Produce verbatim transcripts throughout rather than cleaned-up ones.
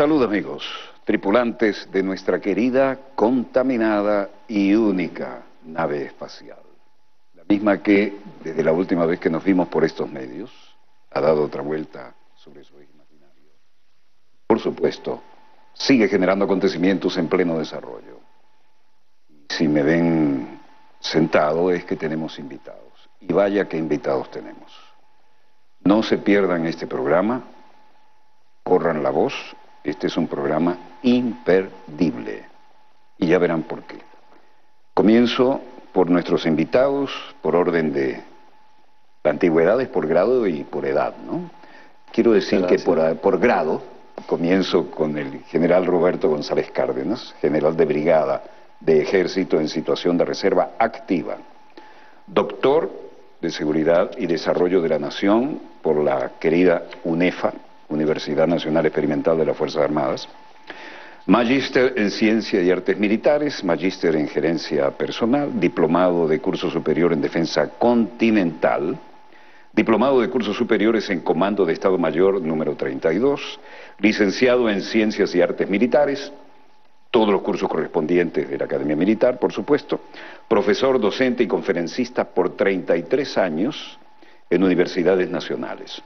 Salud, amigos, tripulantes de nuestra querida, contaminada y única nave espacial. La misma que, desde la última vez que nos vimos por estos medios, ha dado otra vuelta sobre su imaginario. Por supuesto, sigue generando acontecimientos en pleno desarrollo. Si me ven sentado es que tenemos invitados. Y vaya que invitados tenemos. No se pierdan este programa, corran la voz. Este es un programa imperdible. Y ya verán por qué. Comienzo por nuestros invitados, por orden de... La antigüedad es por grado y por edad, ¿no? Quiero decir que por, por grado comienzo con el general Roberto González Cárdenas, general de brigada de ejército en situación de reserva activa. Doctor de Seguridad y Desarrollo de la Nación por la querida UNEFA, Universidad Nacional Experimental de las Fuerzas Armadas. Magíster en Ciencia y Artes Militares, magíster en Gerencia Personal, diplomado de curso superior en Defensa Continental, diplomado de cursos superiores en Comando de Estado Mayor número treinta y dos, licenciado en Ciencias y Artes Militares, todos los cursos correspondientes de la Academia Militar, por supuesto, profesor, docente y conferencista por treinta y tres años en universidades nacionales,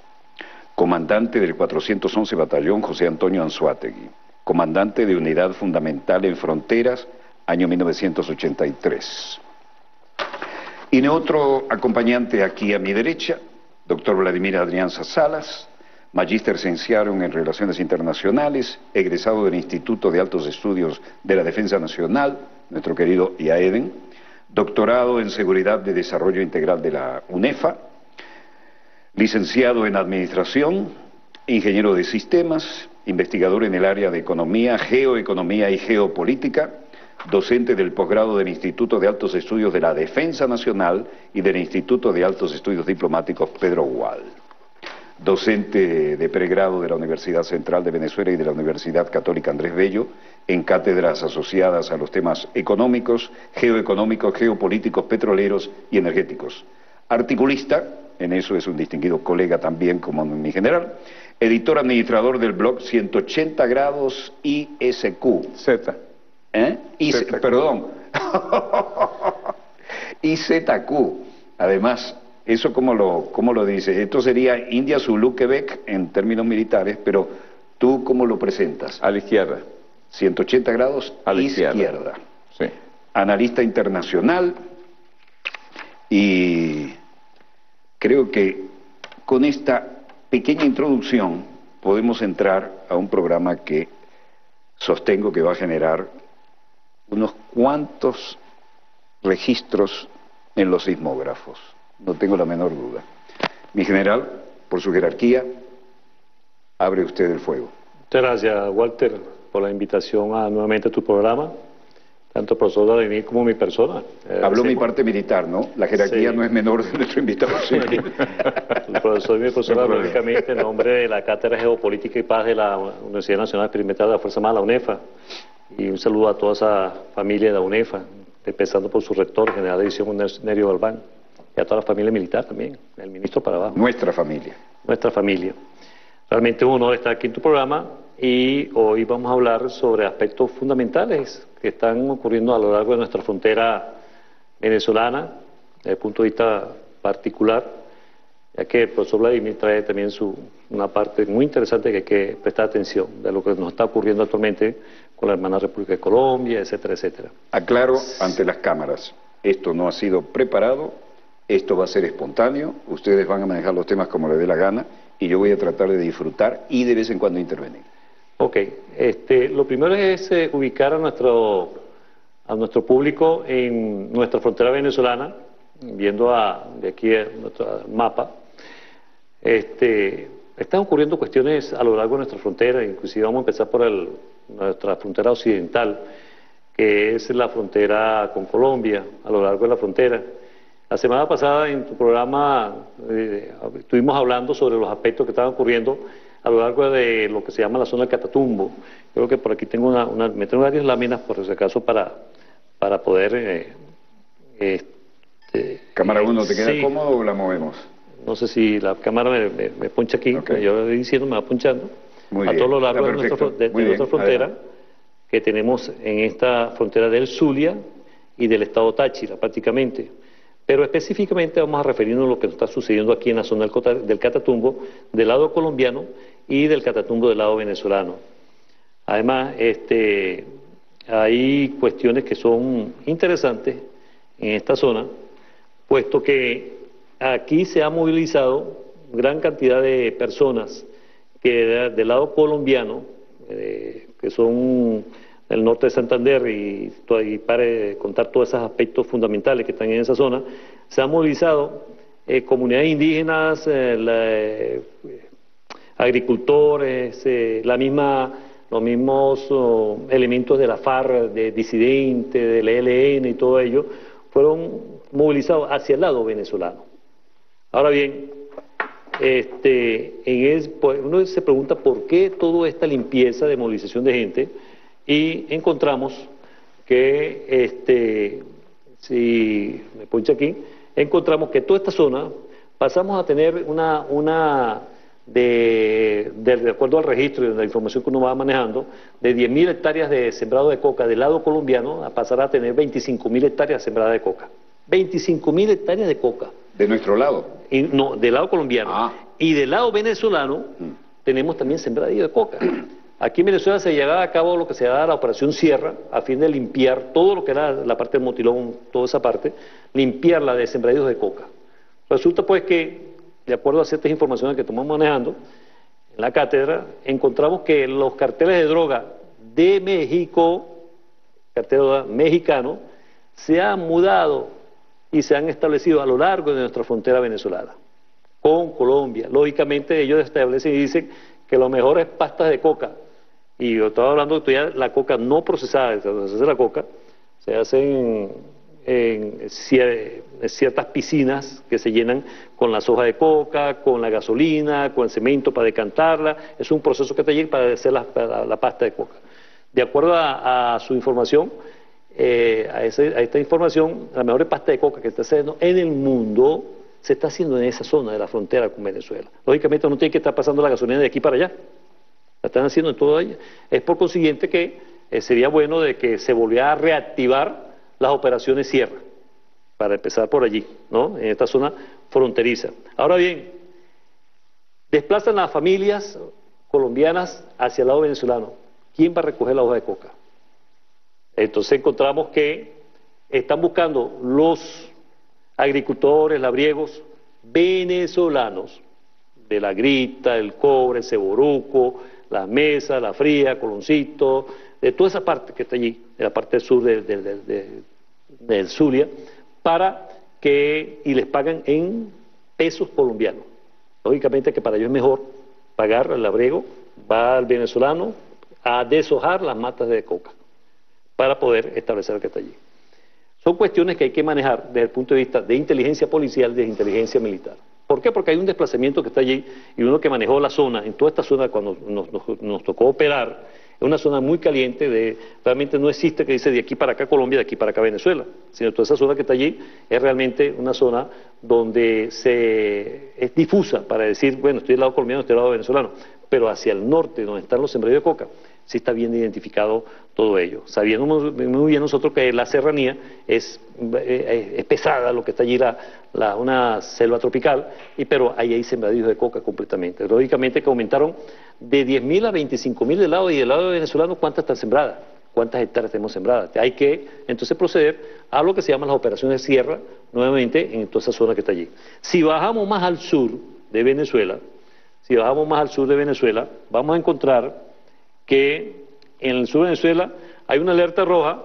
comandante del cuatrocientos once Batallón José Antonio Anzuategui, comandante de Unidad Fundamental en Fronteras, año mil novecientos ochenta y tres. Y nuestro acompañante aquí a mi derecha, doctor Vladimir Adrianza Salas, magíster cienciario en Relaciones Internacionales, egresado del Instituto de Altos Estudios de la Defensa Nacional, nuestro querido I A E D E N, doctorado en Seguridad de Desarrollo Integral de la UNEFA, licenciado en Administración, ingeniero de Sistemas, investigador en el área de Economía, Geoeconomía y Geopolítica, docente del posgrado del Instituto de Altos Estudios de la Defensa Nacional y del Instituto de Altos Estudios Diplomáticos Pedro Gual. Docente de pregrado de la Universidad Central de Venezuela y de la Universidad Católica Andrés Bello, en cátedras asociadas a los temas económicos, geoeconómicos, geopolíticos, petroleros y energéticos. Articulista, en eso es un distinguido colega también como mi general, editor administrador del blog ciento ochenta grados I S Q. Z. ¿Eh? I Z Q. Perdón. I Z Q. Además... Eso como lo, como lo dice, esto sería India, Zulu, Quebec en términos militares, pero ¿tú cómo lo presentas? A la izquierda. ciento ochenta grados a la izquierda. izquierda. Sí. Analista internacional y creo que con esta pequeña introducción podemos entrar a un programa que sostengo que va a generar unos cuantos registros en los sismógrafos. No tengo la menor duda. Mi general, por su jerarquía, abre usted el fuego. Muchas gracias, Walter, por la invitación a nuevamente a tu programa, tanto profesor Vladimir como mi persona. Eh, Habló sí, mi parte militar, ¿no? La jerarquía sí. No es menor de nuestro invitado. Sí. El profesor y mi profesora, lógicamente, en nombre de la Cátedra de Geopolítica y Paz de la Universidad Nacional Experimental de la Fuerza Armada, la UNEFA, y un saludo a toda esa familia de la UNEFA, empezando por su rector, general de división Nerio Balbán. Y a toda la familia militar también, el ministro para abajo. Nuestra familia. Nuestra familia. Realmente un honor estar aquí en tu programa y hoy vamos a hablar sobre aspectos fundamentales que están ocurriendo a lo largo de nuestra frontera venezolana, desde el punto de vista particular, ya que el profesor Vladimir trae también su, una parte muy interesante que hay que prestar atención de lo que nos está ocurriendo actualmente con la hermana República de Colombia, etcétera, etcétera. Aclaro ante las cámaras, esto no ha sido preparado. Esto va a ser espontáneo, ustedes van a manejar los temas como les dé la gana y yo voy a tratar de disfrutar y de vez en cuando intervenir. Ok, este, lo primero es eh, ubicar a nuestro, a nuestro público en nuestra frontera venezolana, viendo a, de aquí a nuestro mapa. Este, están ocurriendo cuestiones a lo largo de nuestra frontera, inclusive vamos a empezar por el, nuestra frontera occidental, que es la frontera con Colombia, a lo largo de la frontera. La semana pasada en tu programa eh, estuvimos hablando sobre los aspectos que estaban ocurriendo a lo largo de lo que se llama la zona del Catatumbo. Creo que por aquí tengo una, una me tengo varias láminas por si acaso para, para poder... Eh, este, ¿Cámara uno te queda sí. cómodo o la movemos? No sé si la cámara me, me, me poncha aquí, okay. Yo le estoy diciendo, me va ponchando. Muy a bien. todo lo largo de, nuestro, de, de nuestra frontera, Adelante. que tenemos en esta frontera del Zulia y del estado Táchira prácticamente. Pero específicamente vamos a referirnos a lo que está sucediendo aquí en la zona del Catatumbo, del lado colombiano, y del Catatumbo del lado venezolano. Además, este, hay cuestiones que son interesantes en esta zona, puesto que aquí se ha movilizado gran cantidad de personas que del lado colombiano, eh, que son del norte de Santander, y, y para contar todos esos aspectos fundamentales que están en esa zona, se han movilizado eh, comunidades indígenas, eh, la, eh, agricultores, eh, la misma, los mismos oh, elementos de la FARC, de disidentes, del E L N y todo ello, fueron movilizados hacia el lado venezolano. Ahora bien, este, en es, pues, uno se pregunta por qué toda esta limpieza de movilización de gente, y encontramos que, este, si me ponche aquí, encontramos que toda esta zona pasamos a tener una, una de, de, de acuerdo al registro y de la información que uno va manejando, de diez mil hectáreas de sembrado de coca del lado colombiano, a pasar a tener veinticinco mil hectáreas sembradas de coca. veinticinco mil hectáreas de coca. ¿De nuestro lado? Y, no, del lado colombiano. Ah. Y del lado venezolano mm. tenemos también sembradío de coca. Aquí en Venezuela se llevaba a cabo lo que se llamaba la Operación Sierra, a fin de limpiar todo lo que era la parte del motilón, toda esa parte, limpiarla de sembradíos de coca. Resulta pues que, de acuerdo a ciertas informaciones que estamos manejando en la cátedra, encontramos que los carteles de droga de México, cartel de droga mexicano, se han mudado y se han establecido a lo largo de nuestra frontera venezolana, con Colombia. Lógicamente ellos establecen y dicen que lo mejor es pastas de coca. Y yo estaba hablando de la coca no procesada, cuando se hace la coca, se hace en, en ciertas piscinas que se llenan con las hojas de coca, con la gasolina, con el cemento para decantarla. Es un proceso que te llega para hacer la, la, la pasta de coca. De acuerdo a, a su información, eh, a, ese, a esta información, la mejor pasta de coca que está haciendo en el mundo se está haciendo en esa zona de la frontera con Venezuela. Lógicamente no tiene que estar pasando la gasolina de aquí para allá. La están haciendo en todo ello. Es por consiguiente que eh, sería bueno de que se volviera a reactivar las operaciones Sierra, para empezar por allí, ¿no? En esta zona fronteriza. Ahora bien, desplazan las familias colombianas hacia el lado venezolano. ¿Quién va a recoger la hoja de coca? Entonces encontramos que están buscando los agricultores, labriegos venezolanos, de la grita, el cobre, el ceboruco, la mesa, la fría, Coloncito, de toda esa parte que está allí, de la parte sur del de, de, de, de Zulia, para que, y les pagan en pesos colombianos. Lógicamente que para ellos es mejor pagar al labriego, va al venezolano a deshojar las matas de coca, para poder establecer que está allí. Son cuestiones que hay que manejar desde el punto de vista de inteligencia policial, de inteligencia militar. ¿Por qué? Porque hay un desplazamiento que está allí, y uno que manejó la zona, en toda esta zona cuando nos, nos, nos tocó operar, es una zona muy caliente, de, realmente no existe que dice de aquí para acá Colombia, de aquí para acá Venezuela, sino toda esa zona que está allí es realmente una zona donde se es difusa para decir, bueno, estoy del lado colombiano, estoy del lado venezolano, pero hacia el norte, donde están los sembradíos de coca, sí está bien identificado todo ello. Sabiendo muy bien nosotros que la serranía es, es, es pesada, lo que está allí, la, la, una selva tropical, y, pero ahí hay sembradíos de coca completamente. Lógicamente que aumentaron de diez mil a veinticinco mil del lado, y del lado venezolano, ¿cuántas están sembradas? ¿Cuántas hectáreas tenemos sembradas? Hay que entonces proceder a lo que se llaman las operaciones de sierra, nuevamente en toda esa zona que está allí. Si bajamos más al sur de Venezuela, si bajamos más al sur de Venezuela, vamos a encontrar que en el sur de Venezuela hay una alerta roja,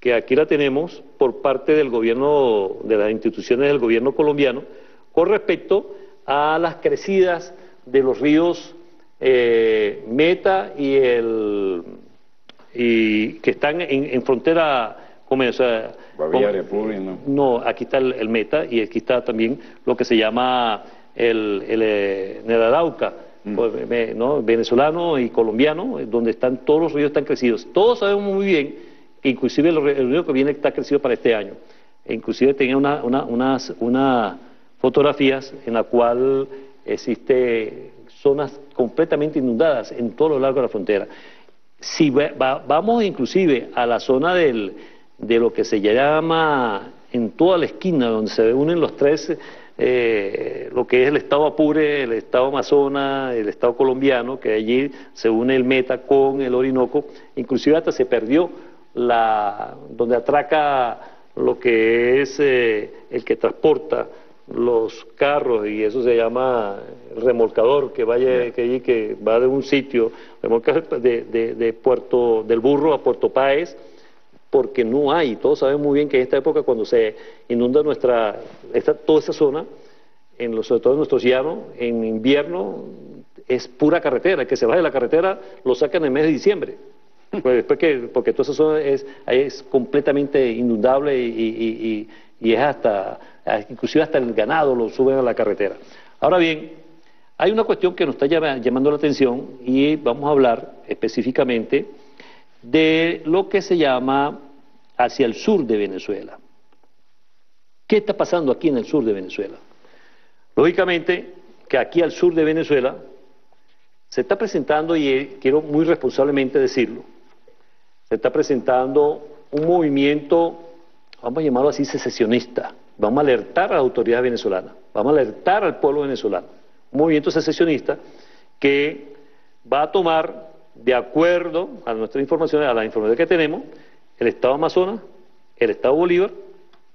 que aquí la tenemos por parte del gobierno, de las instituciones del gobierno colombiano, con respecto a las crecidas de los ríos eh, Meta y el y que están en, en frontera con Venezuela. ¿no? no, aquí está el, el Meta, y aquí está también lo que se llama el, el, el, el Arauca, ¿no? venezolano y colombiano, donde están todos los ríos están crecidos. Todos sabemos muy bien que inclusive el, el río que viene está crecido para este año. E inclusive tenía una, una, unas, unas fotografías en la cual existe zonas completamente inundadas en todo lo largo de la frontera. Si va, va, vamos inclusive a la zona del, de lo que se llama en toda la esquina, donde se unen los tres, eh, lo que es el estado Apure, el estado Amazonas, el estado colombiano, que allí se une el Meta con el Orinoco, inclusive hasta se perdió la donde atraca lo que es eh, el que transporta los carros, y eso se llama remolcador, que vaya que, que va de un sitio, remolcador de, de, de Puerto del Burro a Puerto Páez, porque no hay. Todos sabemos muy bien que en esta época, cuando se inunda nuestra esta, toda esa zona, en los, sobre todo en nuestros llanos, en invierno es pura carretera. El que se baja de la carretera lo sacan en el mes de diciembre, pues después que, porque toda esa zona es, es completamente inundable, y, y, y, y es hasta, inclusive hasta el ganado lo suben a la carretera. Ahora bien, hay una cuestión que nos está llamando la atención, y vamos a hablar específicamente de lo que se llama hacia el sur de Venezuela. ¿Qué está pasando aquí en el sur de Venezuela? Lógicamente que aquí al sur de Venezuela se está presentando, y quiero muy responsablemente decirlo, se está presentando un movimiento, vamos a llamarlo así, secesionista. Vamos a alertar a la autoridad venezolana, vamos a alertar al pueblo venezolano. Un movimiento secesionista que va a tomar, de acuerdo a nuestras informaciones, a las informaciones que tenemos, el estado Amazonas, el estado Bolívar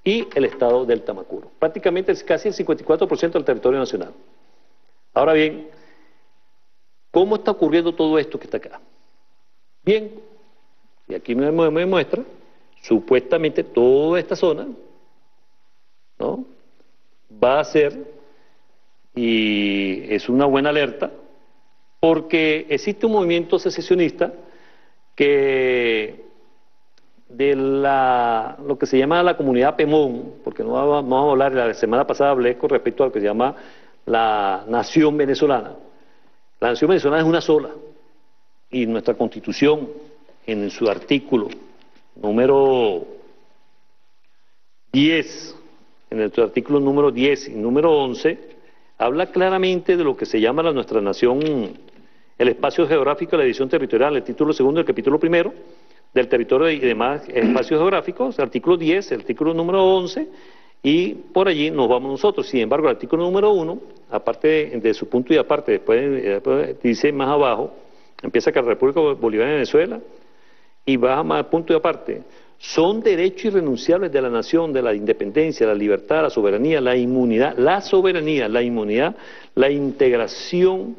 y el estado Delta Amacuro. Prácticamente es casi el cincuenta y cuatro por ciento del territorio nacional. Ahora bien, ¿cómo está ocurriendo todo esto que está acá? Bien, y aquí me, me muestra supuestamente toda esta zona, ¿no? Va a ser, y es una buena alerta, porque existe un movimiento secesionista que de la, lo que se llama la comunidad Pemón, porque no vamos, no vamos a hablar, la semana pasada hablé con respecto a lo que se llama la nación venezolana. La nación venezolana es una sola, y nuestra constitución, en su artículo número diez, en su artículo número diez y número once, habla claramente de lo que se llama la, nuestra nación, el espacio geográfico, la división territorial, el título segundo, el capítulo primero, del territorio y demás espacios geográficos, artículo diez, el artículo número once, y por allí nos vamos nosotros. Sin embargo, el artículo número uno, aparte de, de su punto y aparte, después, después dice más abajo, empieza que la República Bolivariana de Venezuela, y baja más punto y aparte, son derechos irrenunciables de la nación, de la independencia, la libertad, la soberanía, la inmunidad, la soberanía, la inmunidad, la integración,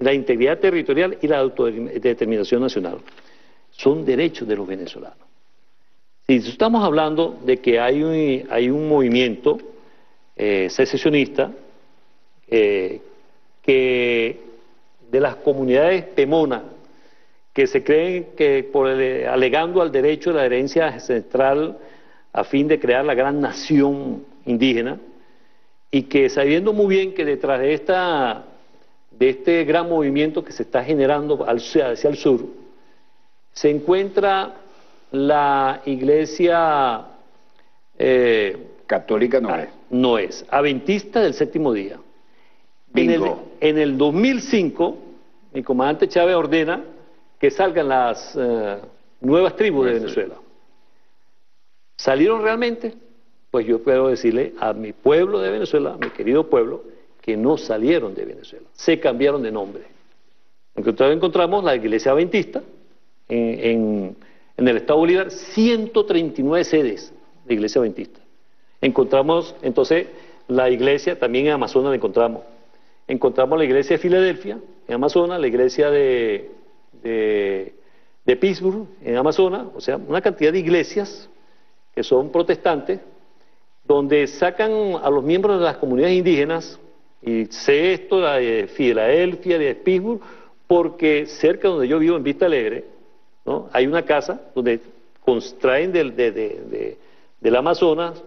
la integridad territorial y la autodeterminación nacional. Son derechos de los venezolanos. Si estamos hablando de que hay un, hay un movimiento eh, secesionista eh, que de las comunidades pemonas, que se creen que por el, alegando al derecho de la herencia ancestral a fin de crear la gran nación indígena, y que sabiendo muy bien que detrás de esta de este gran movimiento que se está generando al, hacia el sur, se encuentra la iglesia eh, católica, no es no es, adventista del séptimo día. Bingo. En el, en el dos mil cinco, mi comandante Chávez ordena que salgan las eh, nuevas tribus de Venezuela. ¿Salieron realmente? Pues yo puedo decirle a mi pueblo de Venezuela, a mi querido pueblo, que no salieron de Venezuela, se cambiaron de nombre. Entonces encontramos la iglesia adventista en, en, en el estado Bolívar, ciento treinta y nueve sedes de iglesia adventista. Encontramos entonces la iglesia, también en Amazonas la encontramos. Encontramos la iglesia de Filadelfia, en Amazonas, la iglesia de... De, de Pittsburgh, en Amazonas, o sea, una cantidad de iglesias que son protestantes, donde sacan a los miembros de las comunidades indígenas, y sé esto, la de Filadelfia, la de Pittsburgh, porque cerca donde yo vivo, en Vista Alegre, ¿no?, hay una casa donde contraen del, de, de, de, del Amazonas,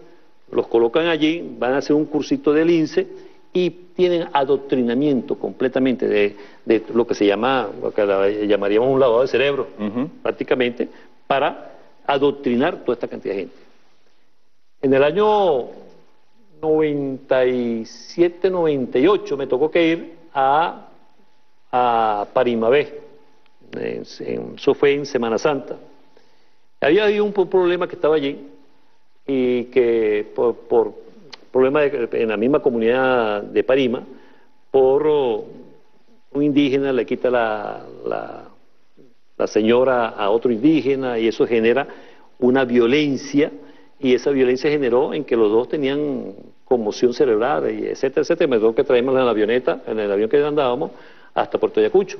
los colocan allí, van a hacer un cursito del I N S E, y tienen adoctrinamiento completamente de, de lo que se llama, lo que llamaríamos un lavado de cerebro, uh-huh, prácticamente, para adoctrinar toda esta cantidad de gente. En el año noventa y siete noventa y ocho me tocó que ir a a Parima B. Eso fue en Semana Santa. Había habido un problema que estaba allí y que por, por problema de, en la misma comunidad de Parima, por oh, un indígena le quita la, la, la señora a otro indígena, y eso genera una violencia, y esa violencia generó en que los dos tenían conmoción cerebral, y etcétera, etcétera. Me tuvo que traernos en la avioneta, en el avión que andábamos, hasta Puerto Ayacucho.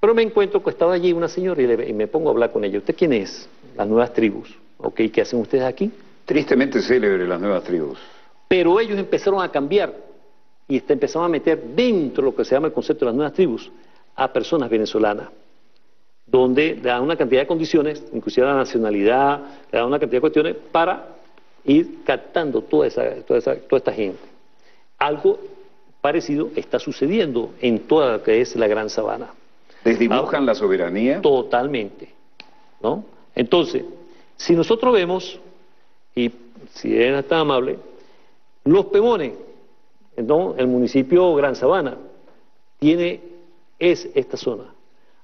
Pero me encuentro que estaba allí una señora y, le, y me pongo a hablar con ella. ¿Usted quién es? Las Nuevas Tribus. Ok, ¿qué hacen ustedes aquí? Tristemente célebre Las Nuevas Tribus. Pero ellos empezaron a cambiar y empezaron a meter dentro lo que se llama el concepto de Las Nuevas Tribus a personas venezolanas, donde le dan una cantidad de condiciones, inclusive la nacionalidad, le dan una cantidad de cuestiones para ir captando toda, esa, toda, esa, toda esta gente. Algo parecido está sucediendo en toda lo que es la Gran Sabana. ¿Desdibujan ah, la soberanía? Totalmente, ¿no? Entonces, si nosotros vemos, y si es tan amable, los Pemones, ¿no? El municipio Gran Sabana tiene, es esta zona.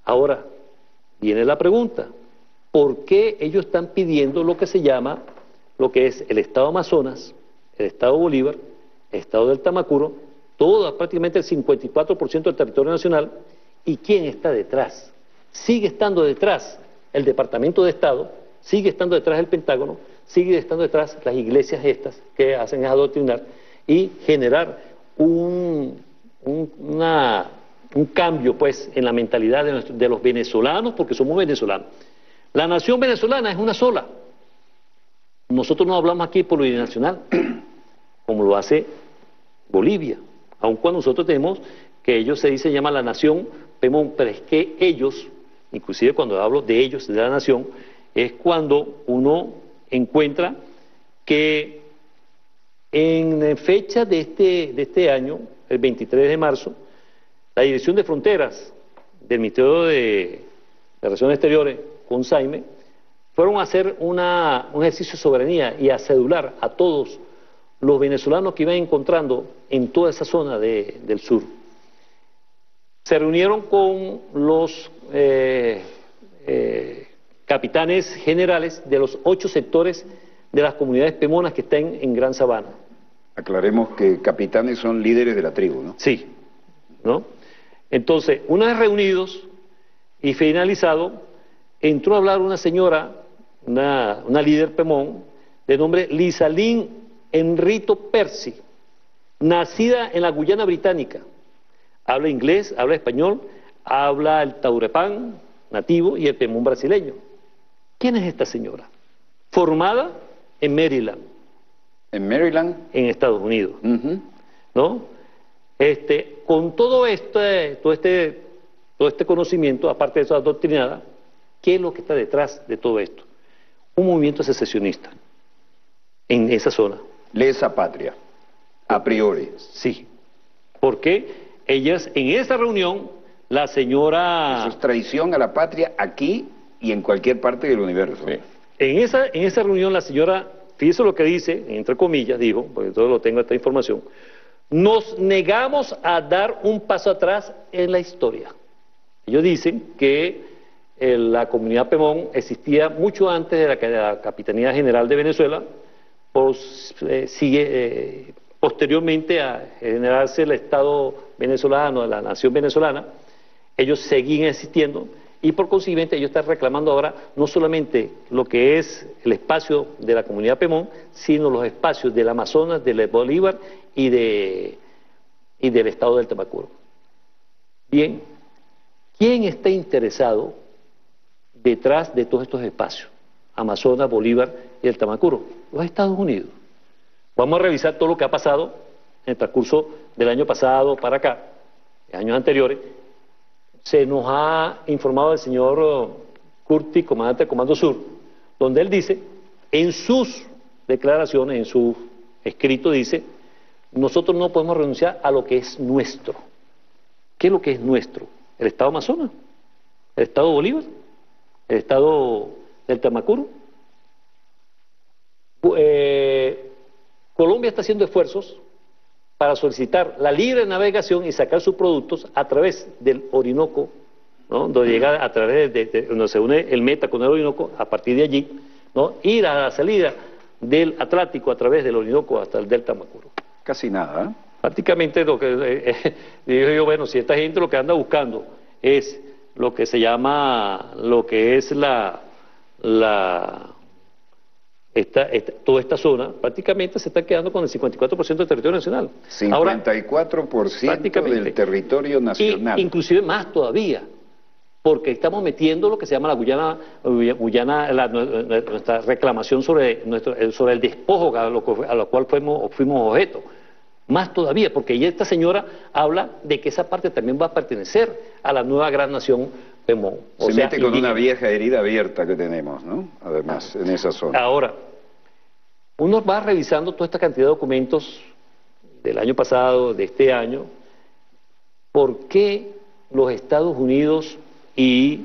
Ahora, viene la pregunta, ¿por qué ellos están pidiendo lo que se llama, lo que es el Estado Amazonas, el Estado Bolívar, el Estado del Amacuro, todo, prácticamente el cincuenta y cuatro por ciento del territorio nacional? ¿Y quién está detrás? Sigue estando detrás el Departamento de Estado, sigue estando detrás el Pentágono, sigue estando detrás las iglesias estas que hacen es adoctrinar y generar un, un, una, un cambio pues en la mentalidad de, nuestro, de los venezolanos, porque somos venezolanos. La nación venezolana es una sola. Nosotros no hablamos aquí por lo binacional, como lo hace Bolivia, aun cuando nosotros tenemos que ellos se dice, llama la nación Pemón, pero es que ellos, inclusive cuando hablo de ellos, de la nación, es cuando uno encuentra que en fecha de este, de este año, el veintitrés de marzo, la Dirección de Fronteras del Ministerio de, de Relaciones Exteriores con Saime fueron a hacer una, un ejercicio de soberanía y a cedular a todos los venezolanos que iban encontrando en toda esa zona de, del sur. Se reunieron con los eh, eh, capitanes generales de los ocho sectores de las comunidades pemonas que están en Gran Sabana. Aclaremos que capitanes son líderes de la tribu, ¿no? Sí, ¿no? Entonces, una vez reunidos y finalizado, entró a hablar una señora, una, una líder pemón, de nombre Lizalín Enrito Percy, nacida en la Guyana Británica. Habla inglés, habla español, habla el taurepán nativo y el pemón brasileño. ¿Quién es esta señora? Formada en Maryland. ¿En Maryland? En Estados Unidos. Uh-huh. ¿No? Este, con todo este, todo este, todo este conocimiento, aparte de eso adoctrinada, ¿qué es lo que está detrás de todo esto? Un movimiento secesionista en esa zona. Lesa patria, a priori. Sí. ¿Por qué? Ellas, en esa reunión, la señora... Eso es traición a la patria aquí y en cualquier parte del universo. Sí. En, esa, en esa reunión la señora, fíjese lo que dice, entre comillas, dijo, porque yo lo tengo esta información, nos negamos a dar un paso atrás en la historia. Ellos dicen que eh, la comunidad Pemón existía mucho antes de la, de la Capitanía General de Venezuela, pues, eh, sigue... Eh, posteriormente a generarse el Estado venezolano, la nación venezolana, ellos seguían existiendo y por consiguiente ellos están reclamando ahora no solamente lo que es el espacio de la comunidad Pemón, sino los espacios del Amazonas, del Bolívar y, de, y del Estado del Amacuro. Bien, ¿quién está interesado detrás de todos estos espacios? Amazonas, Bolívar y el Amacuro. Los Estados Unidos. Vamos a revisar todo lo que ha pasado en el transcurso del año pasado para acá, años anteriores. Se nos ha informado el señor Curti, comandante del Comando Sur, donde él dice, en sus declaraciones, en su escrito dice, nosotros no podemos renunciar a lo que es nuestro. ¿Qué es lo que es nuestro? El Estado Amazonas, el Estado Bolívar, el Estado del Amacuro. Eh... Colombia está haciendo esfuerzos para solicitar la libre navegación y sacar sus productos a través del Orinoco, ¿no? Donde llega a través de, de donde se une el Meta con el Orinoco, a partir de allí, ¿no? Ir a la salida del Atlántico a través del Orinoco hasta el Delta Amacuro. Casi nada, ¿eh? Prácticamente lo que eh, eh, digo yo, bueno, si esta gente lo que anda buscando es lo que se llama, lo que es la, la esta, esta, toda esta zona, prácticamente se está quedando con el cincuenta y cuatro por ciento del territorio nacional. cincuenta y cuatro por ciento Ahora, del territorio nacional. Y, inclusive más todavía, porque estamos metiendo lo que se llama la Guyana, Guyana la, nuestra reclamación sobre, nuestro, sobre el despojo a lo, a lo cual fuimos, fuimos objeto. Más todavía, porque ella, esta señora habla de que esa parte también va a pertenecer a la nueva gran nación Pemón. O Se sea, mete con indígena. Una vieja herida abierta que tenemos, ¿no? Además, en esa zona. Ahora, uno va revisando toda esta cantidad de documentos del año pasado, de este año, ¿por qué los Estados Unidos y...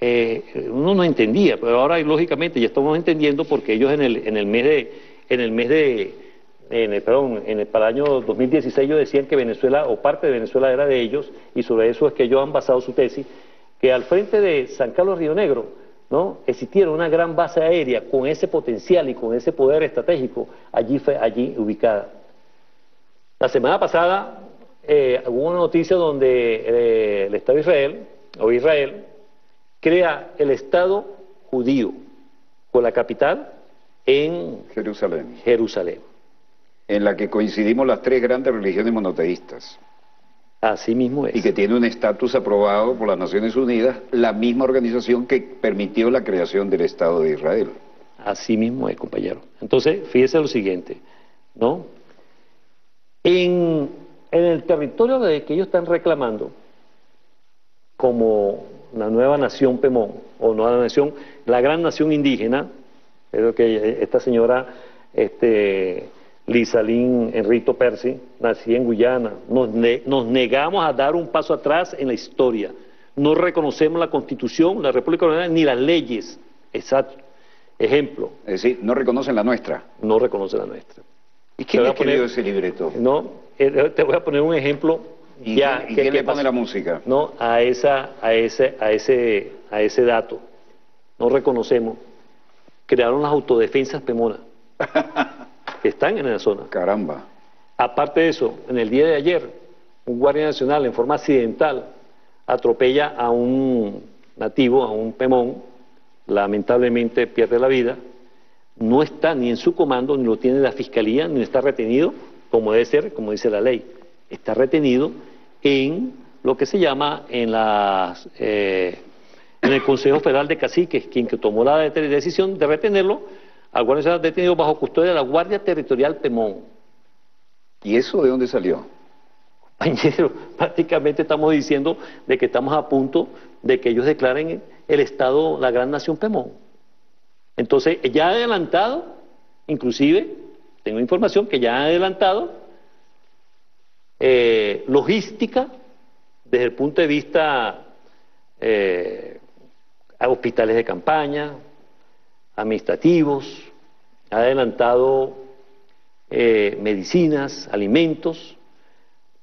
Eh, uno no entendía, pero ahora lógicamente ya estamos entendiendo porque ellos en el, en el mes de... En el mes de En el, perdón, en el, para el año dos mil dieciséis ellos decían que Venezuela o parte de Venezuela era de ellos, y sobre eso es que ellos han basado su tesis, que al frente de San Carlos Río Negro, ¿no?, existiera una gran base aérea con ese potencial y con ese poder estratégico allí, allí ubicada. La semana pasada eh, hubo una noticia donde eh, el Estado de Israel, o Israel, crea el Estado judío con la capital en Jerusalén. Jerusalén. En la que coincidimos las tres grandes religiones monoteístas. Así mismo es. Y que tiene un estatus aprobado por las Naciones Unidas, la misma organización que permitió la creación del Estado de Israel. Así mismo es, compañero. Entonces, fíjese lo siguiente, ¿no? En, en el territorio de que ellos están reclamando, como la nueva nación Pemón, o nueva nación, la gran nación indígena, pero que esta señora... este Lizalín Enrito Percy, nací en Guyana, nos, ne nos negamos a dar un paso atrás en la historia, no reconocemos la Constitución, la República Bolivariana, ni las leyes, exacto, ejemplo. Es decir, no reconocen la nuestra. No reconocen la nuestra. ¿Y quién ha escrito ese libreto? No, eh, te voy a poner un ejemplo. ¿Y, ya, ¿y que, quién que le pone la música? No, a, esa, a, ese, a, ese, a ese dato, no reconocemos, crearon las autodefensas pemonas. Que están en la zona. Caramba. Aparte de eso, en el día de ayer, un guardia nacional en forma accidental atropella a un nativo, a un Pemón, lamentablemente pierde la vida, no está ni en su comando, ni lo tiene la fiscalía, ni está retenido, como debe ser, como dice la ley. Está retenido en lo que se llama en las... Eh, en el Consejo Federal de Caciques, quien que tomó la decisión de retenerlo, al guardia nacional detenido bajo custodia de la Guardia Territorial Pemón. ¿Y eso de dónde salió? Compañero, prácticamente estamos diciendo de que estamos a punto de que ellos declaren el Estado, la gran nación Pemón. Entonces, ya adelantado, inclusive, tengo información que ya han adelantado eh, logística desde el punto de vista eh, a hospitales de campaña, administrativos, ha adelantado eh, medicinas, alimentos,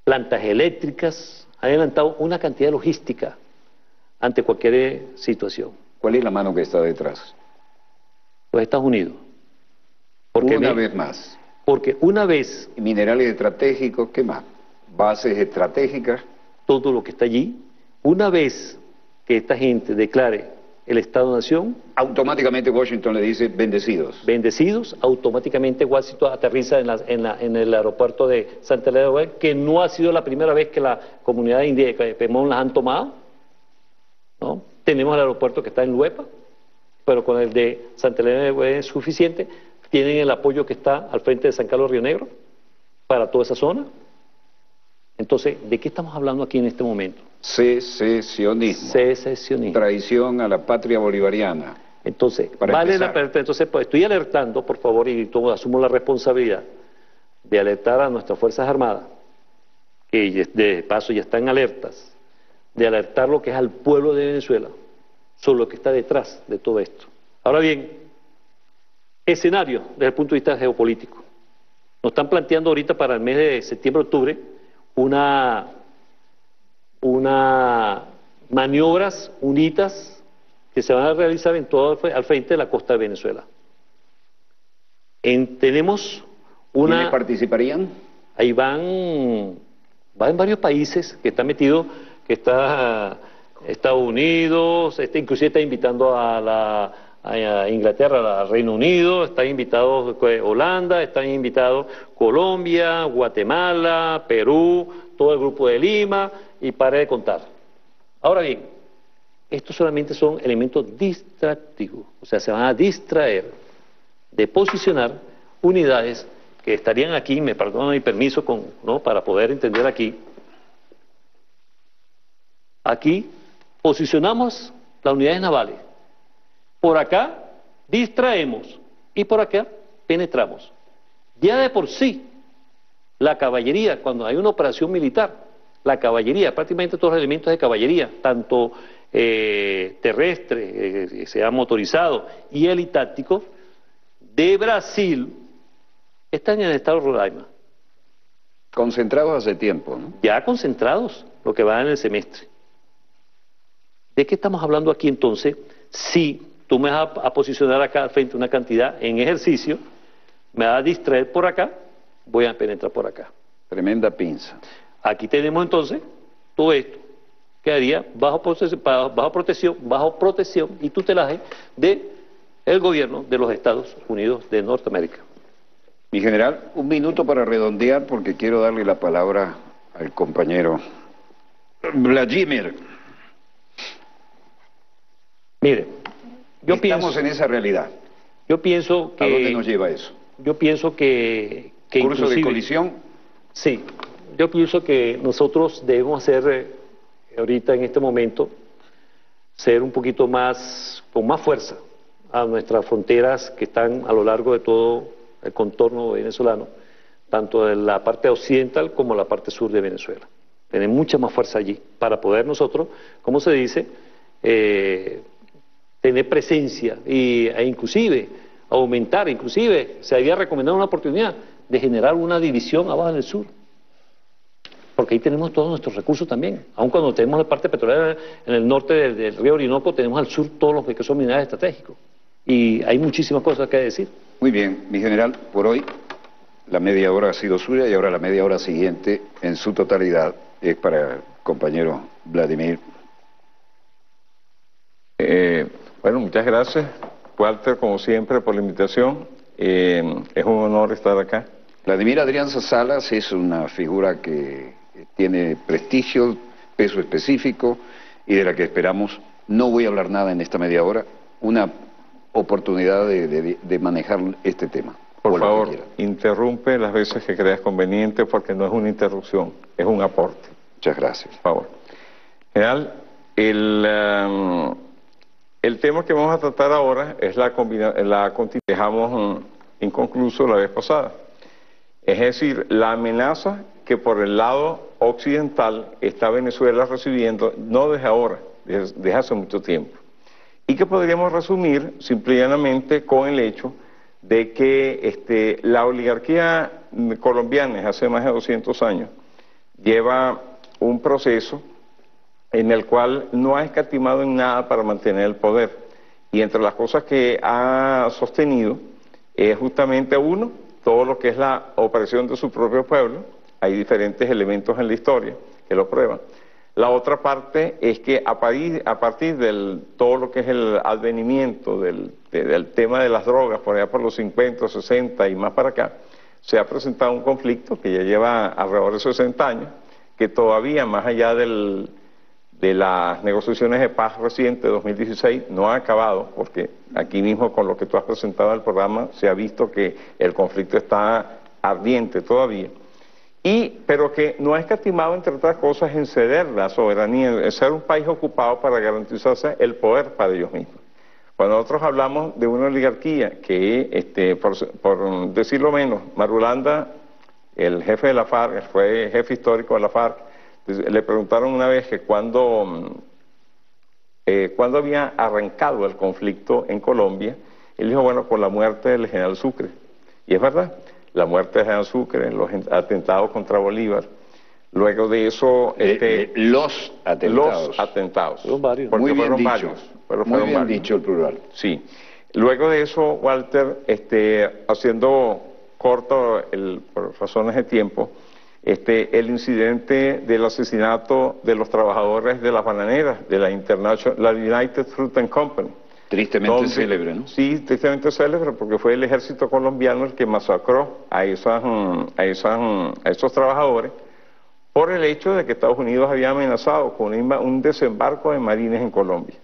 plantas eléctricas, ha adelantado una cantidad de logística ante cualquier situación. ¿Cuál es la mano que está detrás? Los Estados Unidos. Porque una me, vez más. Porque una vez... Minerales estratégicos, ¿qué más? Bases estratégicas. Todo lo que está allí. Una vez que esta gente declare el Estado-Nación... Automáticamente Washington le dice bendecidos. Bendecidos, automáticamente Washington aterriza en, la, en, la, en el aeropuerto de Santa Elena de Uairén, que no ha sido la primera vez que la comunidad indígena de Pemón las han tomado, ¿no? Tenemos el aeropuerto que está en Luepa, pero con el de Santa Elena de Uairén es suficiente. Tienen el apoyo que está al frente de San Carlos Río Negro para toda esa zona. Entonces, ¿de qué estamos hablando aquí en este momento? Secesionismo. Secesionismo. Traición a la patria bolivariana. Entonces, vale la pena. Entonces, pues, estoy alertando, por favor, y todos asumo la responsabilidad de alertar a nuestras Fuerzas Armadas, que de paso ya están alertas, de alertar lo que es al pueblo de Venezuela, sobre lo que está detrás de todo esto. Ahora bien, escenario desde el punto de vista geopolítico. Nos están planteando ahorita para el mes de septiembre-octubre una, una maniobras unitas que se van a realizar en todo al frente de la costa de Venezuela. En, tenemos una... ¿Quiénes participarían? Ahí van, van varios países que están metidos, que está Estados Unidos, este, inclusive está invitando a la... a Inglaterra, al Reino Unido, están invitados Holanda, están invitados Colombia, Guatemala, Perú, todo el grupo de Lima, y para de contar. Ahora bien, estos solamente son elementos distractivos, o sea, se van a distraer de posicionar unidades que estarían aquí, me perdonan mi permiso, con, ¿no? para poder entender aquí. Aquí posicionamos las unidades navales. Por acá distraemos y por acá penetramos. Ya de por sí, la caballería, cuando hay una operación militar, la caballería, prácticamente todos los elementos de caballería, tanto eh, terrestre, eh, sea motorizado, y el táctico, de Brasil, están en el estado de Roraima. Concentrados hace tiempo, ¿no? Ya concentrados, lo que va en el semestre. ¿De qué estamos hablando aquí entonces? Si tú me vas a posicionar acá frente a una cantidad en ejercicio, me vas a distraer por acá, voy a penetrar por acá. Tremenda pinza. Aquí tenemos entonces todo esto. Quedaría bajo protección, bajo protección, bajo protección y tutelaje del gobierno de los Estados Unidos de Norteamérica. Mi general, un minuto para redondear porque quiero darle la palabra al compañero Vladimir. Mire, yo Estamos pienso, en esa realidad. Yo pienso que... ¿A dónde nos lleva eso? Yo pienso que... que ¿Curso de colisión? Sí. Yo pienso que nosotros debemos hacer, ahorita en este momento, ser un poquito más, con más fuerza, a nuestras fronteras que están a lo largo de todo el contorno venezolano, tanto de la parte occidental como de la parte sur de Venezuela. Tener mucha más fuerza allí, para poder nosotros, como se dice, eh... tener presencia y, e inclusive aumentar, inclusive se había recomendado una oportunidad de generar una división abajo en el sur, porque ahí tenemos todos nuestros recursos también, aun cuando tenemos la parte petrolera en el norte del, del río Orinoco, tenemos al sur todos los que son minerales estratégicos y hay muchísimas cosas que decir. Muy bien, mi general, por hoy la media hora ha sido suya y ahora la media hora siguiente en su totalidad es para el compañero Vladimir. eh... Bueno, muchas gracias, Walter, como siempre, por la invitación. Eh, es un honor estar acá. Vladimir Adrianza Salas es una figura que tiene prestigio, peso específico, y de la que esperamos, no voy a hablar nada en esta media hora, una oportunidad de, de, de manejar este tema. Por favor, interrumpe las veces que creas conveniente, porque no es una interrupción, es un aporte. Muchas gracias. Por favor. General, el... Um... El tema que vamos a tratar ahora es la combinación, la dejamos inconcluso la vez pasada. Es decir, la amenaza que por el lado occidental está Venezuela recibiendo, no desde ahora, desde, desde hace mucho tiempo. Y que podríamos resumir simplemente con el hecho de que este, la oligarquía colombiana, desde hace más de doscientos años, lleva un proceso en el cual no ha escatimado en nada para mantener el poder. Y entre las cosas que ha sostenido es justamente uno, todo lo que es la opresión de su propio pueblo. Hay diferentes elementos en la historia que lo prueban. La otra parte es que a partir, a partir de todo lo que es el advenimiento del, de, del tema de las drogas, por allá por los cincuenta, sesenta y más para acá, se ha presentado un conflicto que ya lleva alrededor de sesenta años, que todavía más allá del... de las negociaciones de paz reciente de dos mil dieciséis no ha acabado, porque aquí mismo con lo que tú has presentado en el programa se ha visto que el conflicto está ardiente todavía, y, pero que no ha escatimado entre otras cosas en ceder la soberanía, en ser un país ocupado para garantizarse el poder para ellos mismos. Cuando nosotros hablamos de una oligarquía que, este, por, por decirlo menos, Marulanda, el jefe de la FARC, fue jefe histórico de la FARC, le preguntaron una vez que cuando, eh, cuando había arrancado el conflicto en Colombia, él dijo, bueno, por la muerte del general Sucre. Y es verdad, la muerte de Jean Sucre, los atentados contra Bolívar. Luego de eso... Este, eh, eh, los atentados. Los atentados. Fueron varios. Muy bien fueron dicho. Varios, fueron Muy bien varios. dicho el plural. Sí. Luego de eso, Walter, este, haciendo corto el, por razones de tiempo, este, el incidente del asesinato de los trabajadores de las bananeras, de la International, la United Fruit and Company. Tristemente donde, célebre, ¿no? Sí, tristemente célebre, porque fue el ejército colombiano el que masacró a, esas, a, esas, a esos trabajadores, por el hecho de que Estados Unidos había amenazado con un desembarco de marines en Colombia.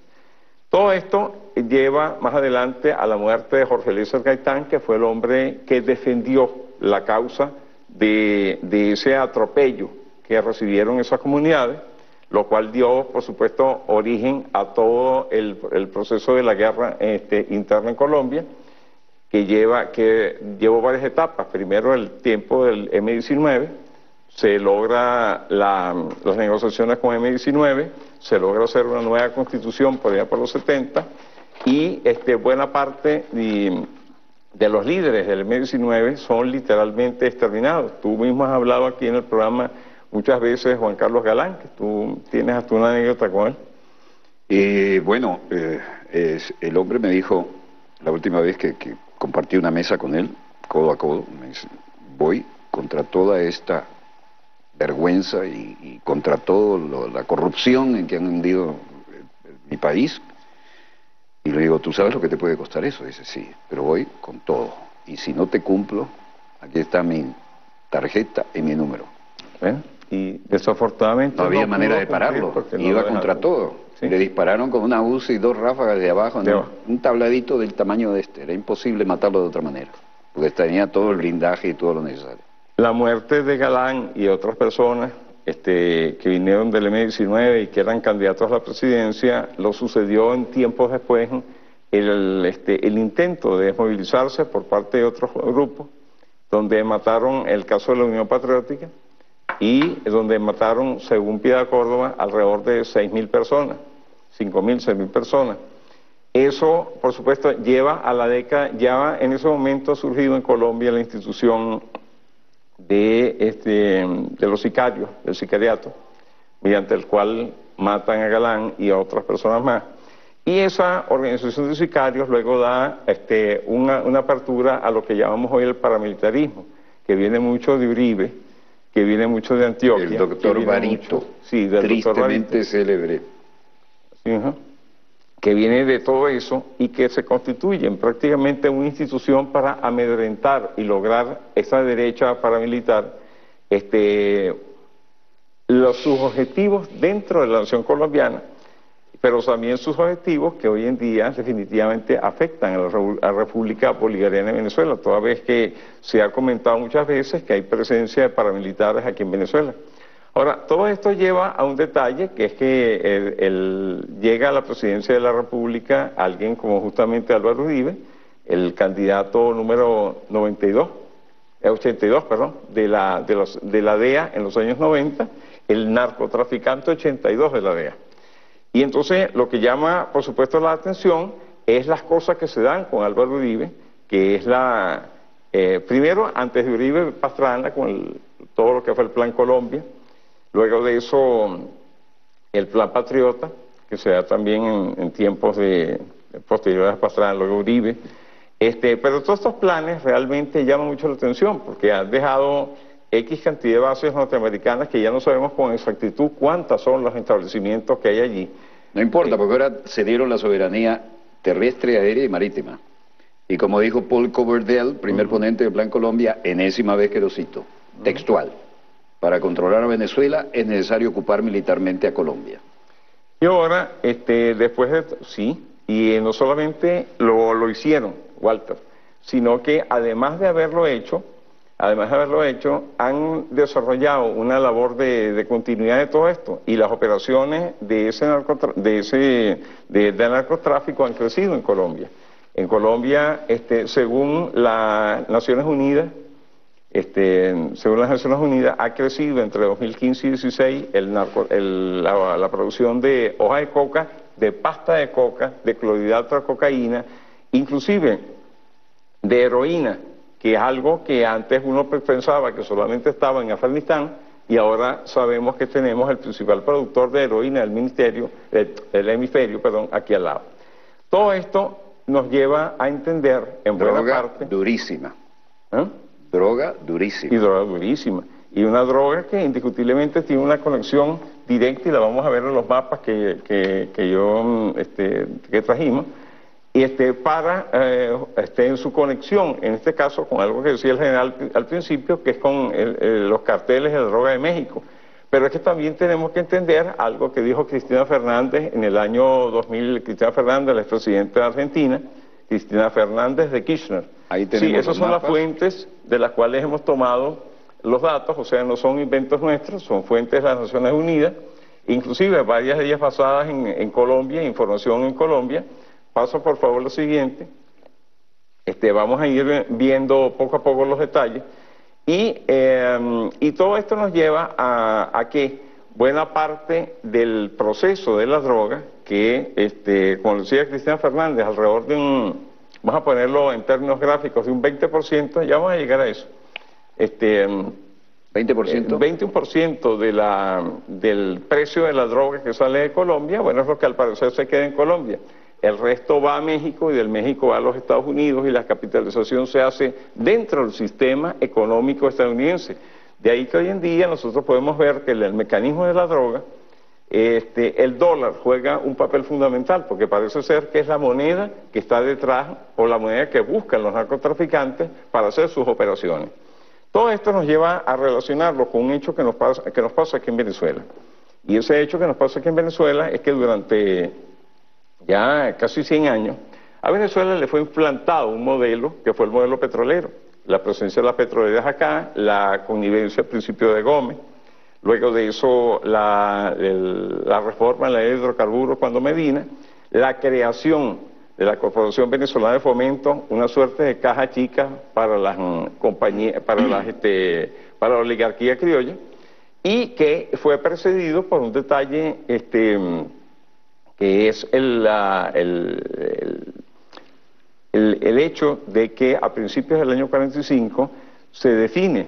Todo esto lleva más adelante a la muerte de Jorge Eliezer Gaitán, que fue el hombre que defendió la causa de, de ese atropello que recibieron esas comunidades, lo cual dio, por supuesto, origen a todo el, el proceso de la guerra este, interna en Colombia, que, lleva, que llevó varias etapas. Primero el tiempo del eme diecinueve, se logra la, las negociaciones con eme diecinueve, se logra hacer una nueva constitución por allá por los setenta, y este, buena parte de, de los líderes del eme diecinueve son literalmente exterminados. Tú mismo has hablado aquí en el programa muchas veces, Juan Carlos Galán, que tú tienes hasta una anécdota con él. Eh, bueno, eh, es, el hombre me dijo, la última vez que, que compartí una mesa con él, codo a codo, me dice, voy contra toda esta... vergüenza y, y contra toda la corrupción en que han hundido mi país. Y le digo, ¿tú sabes lo que te puede costar eso? Dice, sí, pero voy con todo. Y si no te cumplo, aquí está mi tarjeta y mi número. ¿Eh? Y desafortunadamente no había no manera de pararlo, iba no contra todo. ¿Sí? Le dispararon con una U C I y dos ráfagas de abajo, en un, un tabladito del tamaño de este. Era imposible matarlo de otra manera, porque tenía todo el blindaje y todo lo necesario. La muerte de Galán y otras personas este, que vinieron del eme diecinueve y que eran candidatos a la presidencia, lo sucedió en tiempos después el, este, el intento de desmovilizarse por parte de otros grupos, donde mataron el caso de la Unión Patriótica y donde mataron, según Piedad Córdoba, alrededor de seis mil personas, cinco mil, seis mil personas. Eso, por supuesto, lleva a la década, ya en ese momento ha surgido en Colombia la institución... De, este, de los sicarios, del sicariato, mediante el cual matan a Galán y a otras personas más. Y esa organización de sicarios luego da este, una, una apertura a lo que llamamos hoy el paramilitarismo, que viene mucho de Uribe, que viene mucho de Antioquia. El doctor Barito, mucho, sí, del tristemente doctor célebre. ¿Sí, uh-huh? Que viene de todo eso y que se constituyen prácticamente una institución para amedrentar y lograr esa derecha paramilitar, este, los, sus objetivos dentro de la nación colombiana, pero también sus objetivos que hoy en día definitivamente afectan a la, a la República Bolivariana de Venezuela, toda vez que se ha comentado muchas veces que hay presencia de paramilitares aquí en Venezuela. Ahora, todo esto lleva a un detalle, que es que el, el, llega a la presidencia de la República alguien como justamente Álvaro Uribe, el candidato número noventa y dos, ochenta y dos, perdón, de la, de, los, de la D E A en los años noventa, el narcotraficante ochenta y dos de la D E A. Y entonces lo que llama, por supuesto, la atención es las cosas que se dan con Álvaro Uribe, que es la... Eh, primero, antes de Uribe, Pastrana, con el, todo lo que fue el Plan Colombia. Luego de eso, el Plan Patriota, que se da también en, en tiempos de, de posteriores pasadas, luego Uribe. Este, pero todos estos planes realmente llaman mucho la atención, porque han dejado X cantidad de bases norteamericanas que ya no sabemos con exactitud cuántas son los establecimientos que hay allí. No importa, eh, porque ahora se dieron la soberanía terrestre, aérea y marítima. Y como dijo Paul Coverdell, primer uh-huh. ponente del Plan Colombia, enésima vez que lo cito, uh-huh. textual. Para controlar a Venezuela es necesario ocupar militarmente a Colombia. Y ahora, este, después de... Sí, y no solamente lo, lo hicieron, Walter, sino que además de haberlo hecho, además de haberlo hecho, han desarrollado una labor de, de continuidad de todo esto, y las operaciones de ese, narcotra- de ese de, de narcotráfico han crecido en Colombia. En Colombia, este, según las Naciones Unidas, Este, según las Naciones Unidas, ha crecido entre dos mil quince y dos mil dieciséis el narco, el, la, la producción de hoja de coca, de pasta de coca, de clorhidrato de cocaína, inclusive de heroína, que es algo que antes uno pensaba que solamente estaba en Afganistán, y ahora sabemos que tenemos el principal productor de heroína del ministerio, el, el hemisferio, perdón, aquí al lado. Todo esto nos lleva a entender, en buena parte... Droga durísima. ¿Eh? Droga durísima. Y droga durísima. Y una droga que indiscutiblemente tiene una conexión directa, y la vamos a ver en los mapas que, que, que yo este, que trajimos, y este, para eh, este, en su conexión, en este caso, con algo que decía el general al principio, que es con el, el, los carteles de droga de México. Pero es que también tenemos que entender algo que dijo Cristina Fernández en el año dos mil, Cristina Fernández, la expresidenta de Argentina, Cristina Fernández de Kirchner. Ahí tenemos. Sí, esas son las fuentes de las cuales hemos tomado los datos, o sea, no son inventos nuestros, son fuentes de las Naciones Unidas, inclusive varias de ellas basadas en, en Colombia, información en Colombia. Paso por favor lo siguiente. Este, vamos a ir viendo poco a poco los detalles. Y, eh, y todo esto nos lleva a, a que buena parte del proceso de la droga, que, este, como decía Cristina Fernández, alrededor de un, vamos a ponerlo en términos gráficos, de un veinte por ciento, ya vamos a llegar a eso. Este, ¿veinte por ciento? veintiuno por ciento de la, del precio de la droga que sale de Colombia, bueno, es lo que al parecer se queda en Colombia. El resto va a México, y del México va a los Estados Unidos, y la capitalización se hace dentro del sistema económico estadounidense. De ahí que hoy en día nosotros podemos ver que el, el mecanismo de la droga, este, el dólar juega un papel fundamental, porque parece ser que es la moneda que está detrás, o la moneda que buscan los narcotraficantes para hacer sus operaciones. Todo esto nos lleva a relacionarlo con un hecho que nos pasa, que nos pasa aquí en Venezuela. Y ese hecho que nos pasa aquí en Venezuela es que durante... ya casi cien años, a Venezuela le fue implantado un modelo que fue el modelo petrolero. La presencia de las petroleras acá, la connivencia al principio de Gómez, luego de eso la, el, la reforma en la ley de hidrocarburos cuando Medina, la creación de la Corporación Venezolana de Fomento, una suerte de caja chica para las compañías, para, las, este, para la oligarquía criolla, y que fue precedido por un detalle... este, que es el, la, el, el, el hecho de que a principios del año cuarenta y cinco se define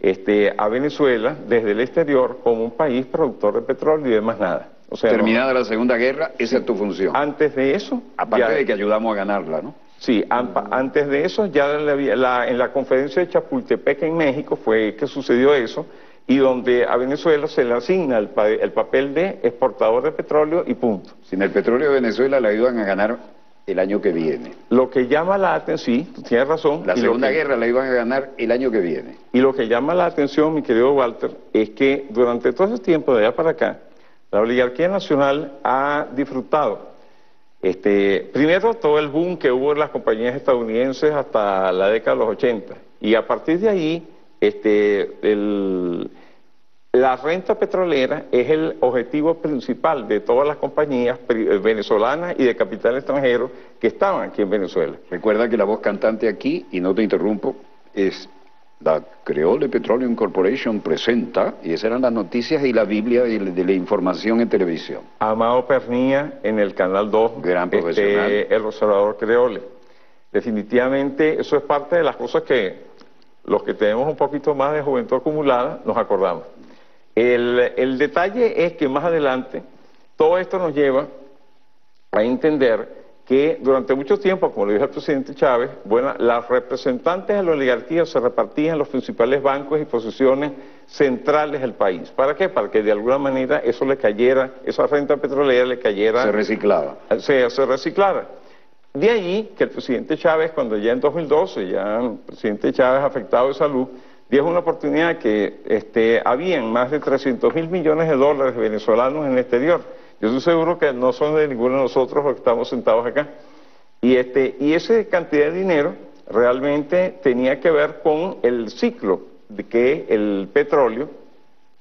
este, a Venezuela desde el exterior como un país productor de petróleo y de más nada. O sea, terminada no, la Segunda Guerra, esa sí, es tu función. Antes de eso... Aparte ya, de que ayudamos a ganarla, ¿no? Sí, ampa, antes de eso, ya la, la, en la conferencia de Chapultepec en México fue que sucedió eso, y donde a Venezuela se le asigna el, pa el papel de exportador de petróleo y punto. Sin el petróleo de Venezuela le ayudan a ganar el año que viene. Lo que llama la atención, sí, tú tienes razón. La Segunda que... Guerra la iban a ganar el año que viene. Y lo que llama la atención, mi querido Walter, es que durante todo ese tiempo de allá para acá, la oligarquía nacional ha disfrutado. Este, primero, todo el boom que hubo en las compañías estadounidenses hasta la década de los ochenta. Y a partir de ahí... Este, el, la renta petrolera es el objetivo principal de todas las compañías venezolanas y de capital extranjero que estaban aquí en Venezuela. Recuerda que la voz cantante aquí, y no te interrumpo, es la Creole Petroleum Corporation presenta, y esas eran las noticias y la Biblia de, de la información en televisión. Amado Pernía en el Canal dos, gran profesional, este, el observador Creole. Definitivamente eso es parte de las cosas que... los que tenemos un poquito más de juventud acumulada, nos acordamos. El, el detalle es que más adelante, todo esto nos lleva a entender que durante mucho tiempo, como lo dijo el presidente Chávez, bueno, las representantes de la oligarquía se repartían en los principales bancos y posiciones centrales del país. ¿Para qué? Para que de alguna manera eso le cayera, esa renta petrolera le cayera... Se reciclaba. Se, se reciclara. De allí que el presidente Chávez, cuando ya en dos mil doce, ya el presidente Chávez afectado de salud, dio una oportunidad que este, habían más de trescientos mil millones de dólares venezolanos en el exterior. Yo estoy seguro que no son de ninguno de nosotros los que estamos sentados acá. Y, este, y esa cantidad de dinero realmente tenía que ver con el ciclo de que el petróleo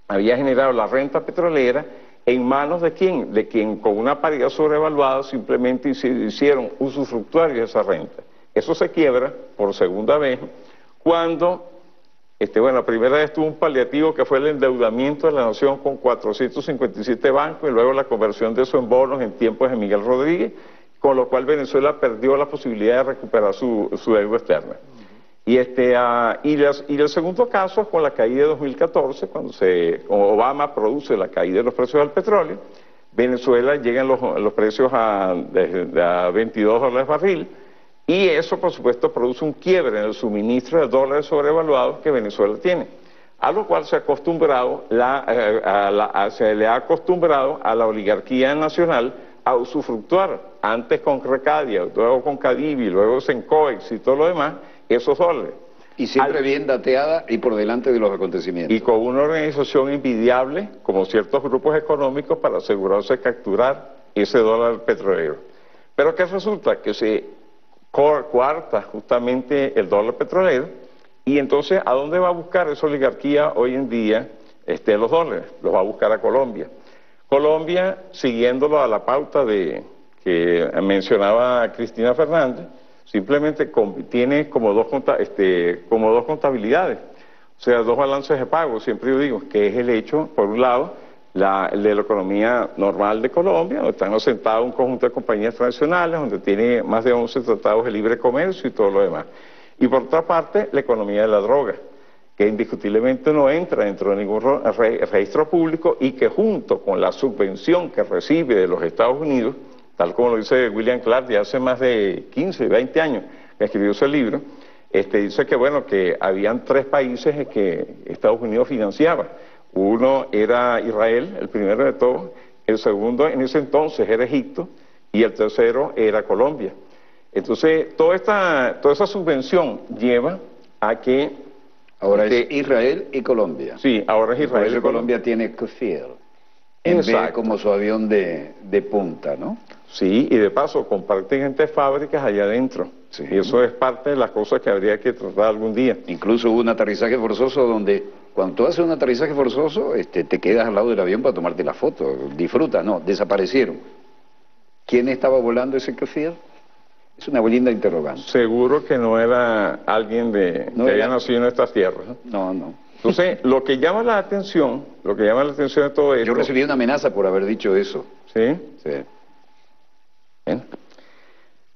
había generado, la renta petrolera, ¿en manos de quién? De quien con una paridad sobrevaluada simplemente hicieron usufructuarios de esa renta. Eso se quiebra por segunda vez cuando, este, bueno, la primera vez tuvo un paliativo que fue el endeudamiento de la nación con cuatrocientos cincuenta y siete bancos y luego la conversión de eso en bonos en tiempos de Miguel Rodríguez, con lo cual Venezuela perdió la posibilidad de recuperar su, su deuda externa. Y, este, uh, y, las, y el segundo caso es con la caída de dos mil catorce, cuando se, Obama produce la caída de los precios del petróleo. Venezuela llegan los, los precios a, a veintidós dólares barril, y eso por supuesto produce un quiebre en el suministro de dólares sobrevaluados que Venezuela tiene, a lo cual se, ha acostumbrado la, a la, a, se le ha acostumbrado a la oligarquía nacional a usufructuar, antes con Recadia, luego con Cadivi, luego Sencoex y todo lo demás, esos dólares. Y siempre Al... bien dateada y por delante de los acontecimientos. Y con una organización envidiable, como ciertos grupos económicos, para asegurarse de capturar ese dólar petrolero. Pero ¿qué resulta? Que se coarta justamente el dólar petrolero, y entonces ¿a dónde va a buscar esa oligarquía hoy en día este, los dólares? Los va a buscar a Colombia. Colombia, siguiéndolo a la pauta de que mencionaba Cristina Fernández, simplemente tiene como dos, este, como dos contabilidades, o sea, dos balances de pago, siempre yo digo, que es el hecho, por un lado, la, de la economía normal de Colombia, donde están asentados un conjunto de compañías transnacionales, donde tiene más de once tratados de libre comercio y todo lo demás. Y por otra parte, la economía de la droga, que indiscutiblemente no entra dentro de ningún re registro público, y que junto con la subvención que recibe de los Estados Unidos, tal como lo dice William Clark de hace más de quince, veinte años que escribió ese libro, este, dice que bueno, que habían tres países en que Estados Unidos financiaba. Uno era Israel, el primero de todos, el segundo en ese entonces era Egipto, y el tercero era Colombia. Entonces, toda esta, toda esa subvención lleva a que... Ahora este, es Israel y Colombia. Sí, ahora es Israel y Colombia. Colombia tiene Cofield, en vez como su avión de, de punta, ¿no? Sí, y de paso comparten entre fábricas allá adentro. Sí. Y eso es parte de las cosas que habría que tratar algún día. Incluso hubo un aterrizaje forzoso donde, cuando tú haces un aterrizaje forzoso, este, te quedas al lado del avión para tomarte la foto. Disfruta, no, desaparecieron. ¿Quién estaba volando ese Cúcuta? Es una linda interrogante. Seguro que no era alguien de, no que era... había nacido en estas tierras. No, no. Entonces, lo que llama la atención, lo que llama la atención de todo esto... Yo recibí una amenaza por haber dicho eso. ¿Sí? Sí. Bien.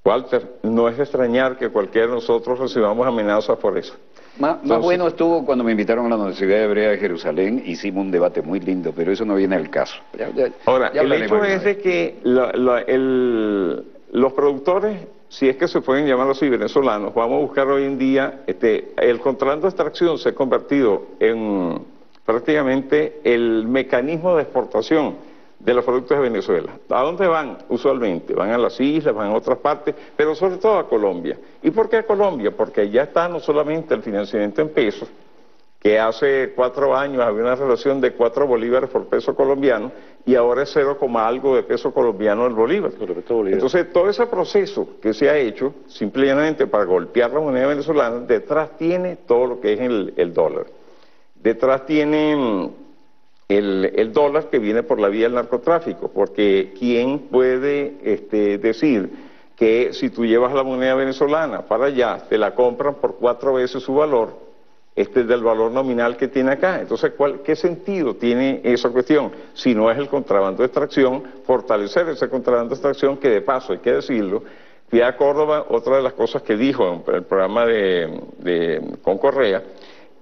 Walter, no es de extrañar que cualquiera de nosotros recibamos amenazas por eso. Más, Entonces, más bueno estuvo cuando me invitaron a la Universidad Hebrea de Jerusalén, hicimos un debate muy lindo, pero eso no viene al caso. Ya, ya, ahora, ya el hecho es de que la, la, el, los productores, si es que se pueden llamar así venezolanos, vamos a buscar hoy en día, este, el contrabando de extracción se ha convertido en prácticamente el mecanismo de exportación de los productos de Venezuela. ¿A dónde van usualmente? Van a las islas, van a otras partes, pero sobre todo a Colombia. ¿Y por qué a Colombia? Porque ya está no solamente el financiamiento en pesos, que hace cuatro años había una relación de cuatro bolívares por peso colombiano, y ahora es cero coma algo de peso colombiano el bolívar. Entonces, todo ese proceso que se ha hecho, simplemente para golpear la moneda venezolana, detrás tiene todo lo que es el, el dólar. Detrás tiene... El, el dólar que viene por la vía del narcotráfico, porque ¿quién puede este, decir que si tú llevas la moneda venezolana para allá, te la compran por cuatro veces su valor este, del valor nominal que tiene acá? Entonces, ¿cuál, ¿qué sentido tiene esa cuestión? Si no es el contrabando de extracción, fortalecer ese contrabando de extracción, que de paso, hay que decirlo, Piedad Córdoba, otra de las cosas que dijo en el programa de, de, con Correa,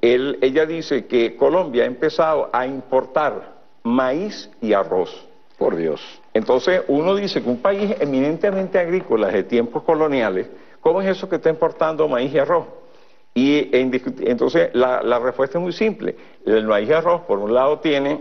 Él, ella dice que Colombia ha empezado a importar maíz y arroz. Por Dios. Entonces uno dice que un país eminentemente agrícola de tiempos coloniales, ¿cómo es eso que está importando maíz y arroz? Y en, entonces la, la respuesta es muy simple. El maíz y arroz por un lado tiene,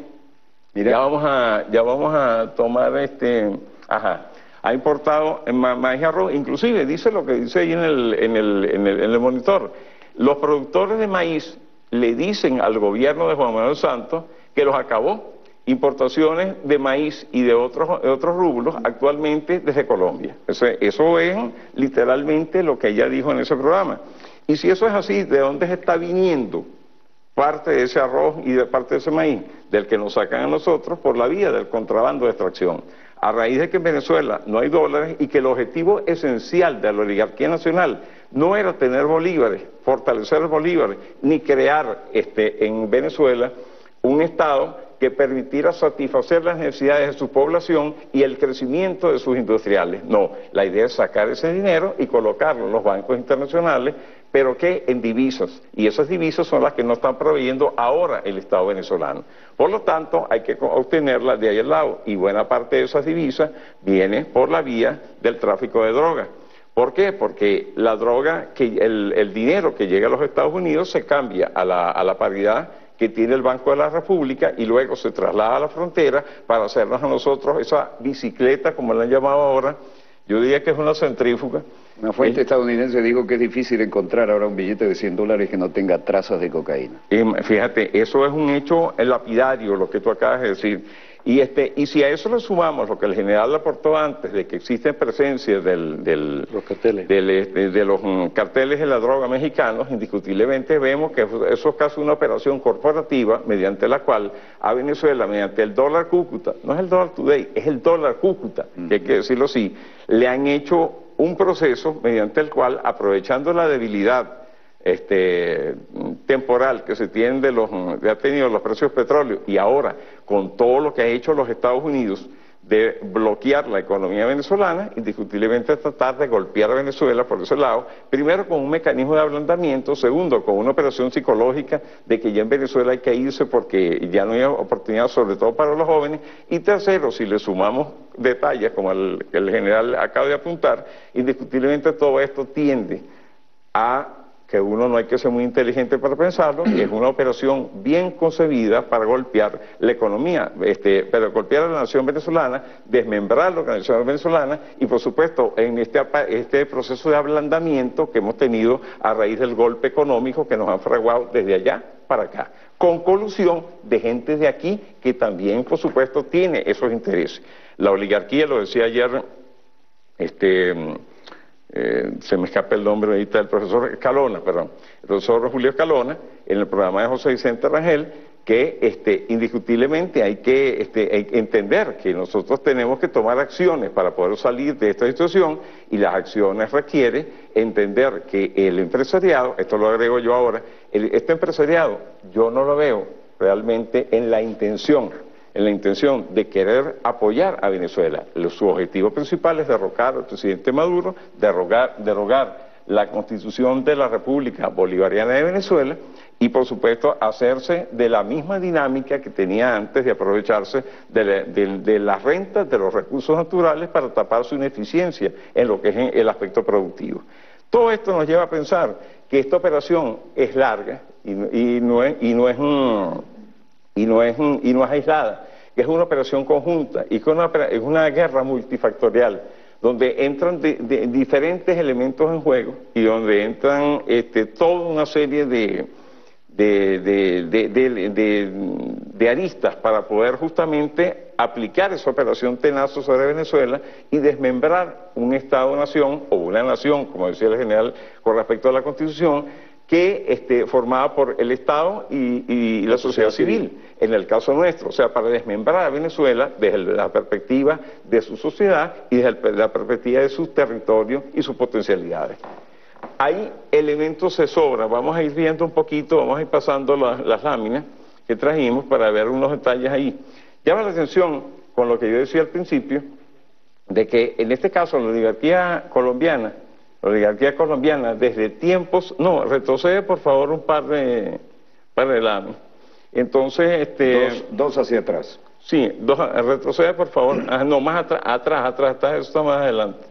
mira, ya vamos a, ya vamos a tomar este, ajá, ha importado ma, maíz y arroz, inclusive dice lo que dice ahí en el, en el, en el, en el monitor. Los productores de maíz le dicen al gobierno de Juan Manuel Santos que los acabó. Importaciones de maíz y de otros, de otros rublos actualmente desde Colombia. Eso, eso es literalmente lo que ella dijo en ese programa. Y si eso es así, ¿de dónde se está viniendo parte de ese arroz y de parte de ese maíz? Del que nos sacan a nosotros por la vía del contrabando de extracción. A raíz de que en Venezuela no hay dólares y que el objetivo esencial de la oligarquía nacional no era tener bolívares, fortalecer bolívares, ni crear este, en Venezuela un Estado que permitiera satisfacer las necesidades de su población y el crecimiento de sus industriales. No, la idea es sacar ese dinero y colocarlo en los bancos internacionales, pero ¿qué? En divisas. Y esas divisas son las que no están proveyendo ahora el Estado venezolano. Por lo tanto, hay que obtenerlas de ahí al lado, y buena parte de esas divisas viene por la vía del tráfico de drogas. ¿Por qué? Porque la droga, que el, el dinero que llega a los Estados Unidos se cambia a la, a la paridad que tiene el Banco de la República y luego se traslada a la frontera para hacernos a nosotros esa bicicleta, como la han llamado ahora. Yo diría que es una centrífuga. Una fuente estadounidense dijo que es difícil encontrar ahora un billete de cien dólares que no tenga trazas de cocaína. Y fíjate, eso es un hecho lapidario, lo que tú acabas de decir. Y, este, y si a eso le sumamos lo que el general aportó antes, de que existen presencias del, del, los carteles. Del, de, de los carteles de la droga mexicanos, indiscutiblemente vemos que eso es casi una operación corporativa mediante la cual a Venezuela, mediante el dólar Cúcuta, no es el dólar Today, es el dólar Cúcuta, uh-huh. que hay que decirlo así, le han hecho un proceso mediante el cual, aprovechando la debilidad Este, temporal que se tiene de los, que ha tenido los precios del petróleo, y ahora con todo lo que ha hecho los Estados Unidos de bloquear la economía venezolana, indiscutiblemente tratar de golpear a Venezuela por ese lado, primero con un mecanismo de ablandamiento, segundo con una operación psicológica de que ya en Venezuela hay que irse porque ya no hay oportunidad, sobre todo para los jóvenes, y tercero, si le sumamos detalles como el, el general acaba de apuntar, indiscutiblemente todo esto tiende a que uno no hay que ser muy inteligente para pensarlo, y es una operación bien concebida para golpear la economía, este, pero golpear a la nación venezolana, desmembrar la organización venezolana, y por supuesto en este, este proceso de ablandamiento que hemos tenido a raíz del golpe económico que nos han fraguado desde allá para acá, con colusión de gente de aquí que también por supuesto tiene esos intereses. La oligarquía, lo decía ayer, este... Eh, se me escapa el nombre ahorita del profesor Escalona, perdón, el profesor Julio Escalona, en el programa de José Vicente Rangel, que este, indiscutiblemente hay que este, hay que entender que nosotros tenemos que tomar acciones para poder salir de esta situación, y las acciones requieren entender que el empresariado, esto lo agrego yo ahora, el, este empresariado yo no lo veo realmente en la intención, en la intención de querer apoyar a Venezuela. Su objetivo principal es derrocar al presidente Maduro, derrogar, derrogar la Constitución de la República Bolivariana de Venezuela y, por supuesto, hacerse de la misma dinámica que tenía antes de aprovecharse de, la, de, de las rentas, de los recursos naturales para tapar su ineficiencia en lo que es el aspecto productivo. Todo esto nos lleva a pensar que esta operación es larga y, y no es... Y no es mmm, Y no, es, y no es aislada, que es una operación conjunta y que una, es una guerra multifactorial donde entran de, de diferentes elementos en juego y donde entran este, toda una serie de, de, de, de, de, de, de aristas para poder justamente aplicar esa operación tenaz sobre Venezuela y desmembrar un Estado-nación o una nación, como decía el general con respecto a la Constitución, que este, formada por el Estado y, y la sociedad civil, en el caso nuestro, o sea, para desmembrar a Venezuela desde la perspectiva de su sociedad y desde la perspectiva de sus territorios y sus potencialidades. Hay elementos de sobra, vamos a ir viendo un poquito, vamos a ir pasando la, las láminas que trajimos para ver unos detalles ahí. Llama la atención con lo que yo decía al principio, de que en este caso la oligarquía colombiana, La oligarquía colombiana desde tiempos... No, retrocede por favor un par de... Par de lados. Entonces, este... Dos, dos hacia atrás. Sí, dos, retrocede por favor. Ah, no, más atrás, atrás, atrás, atrás, eso está más adelante.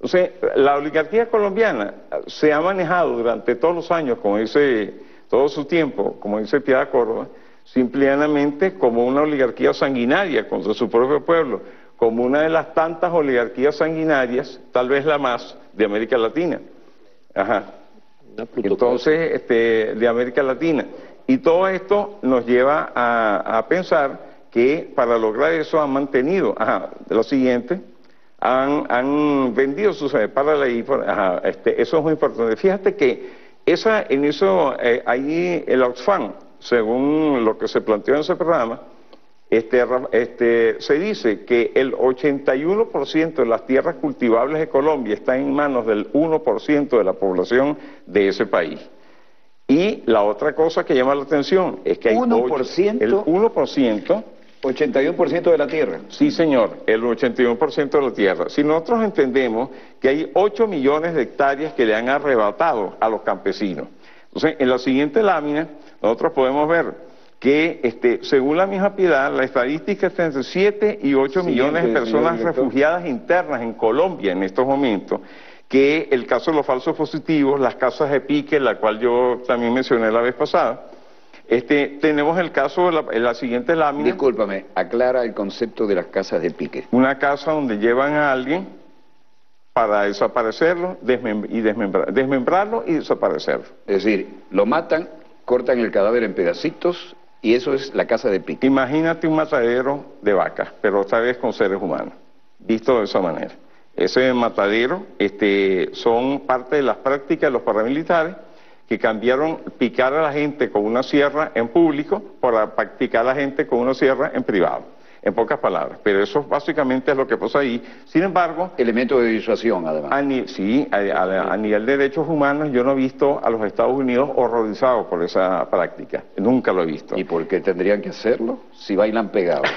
Entonces, la oligarquía colombiana se ha manejado durante todos los años, como dice, todo su tiempo, como dice Piedad Córdoba, simplemente como una oligarquía sanguinaria contra su propio pueblo, como una de las tantas oligarquías sanguinarias, tal vez la más, de América Latina. Ajá. Entonces, este, de América Latina. Y todo esto nos lleva a, a pensar que para lograr eso han mantenido, ajá, lo siguiente, han, han vendido sus... Para la, ajá, este, eso es muy importante. Fíjate que esa, en eso, eh, ahí el Oxfam, según lo que se planteó en ese programa, Este, este, se dice que el ochenta y uno por ciento de las tierras cultivables de Colombia están en manos del uno por ciento de la población de ese país. Y la otra cosa que llama la atención es que hay uno por ciento, ocho, el uno por ciento ochenta y uno por ciento de la tierra. Sí, señor, el ochenta y uno por ciento de la tierra. Si nosotros entendemos que hay ocho millones de hectáreas que le han arrebatado a los campesinos. Entonces, en la siguiente lámina, nosotros podemos ver que, este, según la misma Piedad, la estadística está entre siete y ocho siguiente, millones de personas refugiadas internas en Colombia en estos momentos, que el caso de los falsos positivos, las casas de pique, la cual yo también mencioné la vez pasada. Este, tenemos el caso de la, en la siguiente lámina. Discúlpame, aclara el concepto de las casas de pique. Una casa donde llevan a alguien para desaparecerlo desmem y desmembra desmembrarlo y desaparecerlo. Es decir, lo matan, cortan el cadáver en pedacitos y eso es la casa de pique. Imagínate un matadero de vacas, pero esta vez con seres humanos, visto de esa manera. Ese matadero este, son parte de las prácticas de los paramilitares, que cambiaron picar a la gente con una sierra en público para practicar a la gente con una sierra en privado, en pocas palabras. Pero eso básicamente es lo que pasa ahí. Sin embargo... Elemento de disuasión, además. A sí, a, a, a nivel de derechos humanos yo no he visto a los Estados Unidos horrorizados por esa práctica. Nunca lo he visto. ¿Y por qué tendrían que hacerlo si bailan pegados?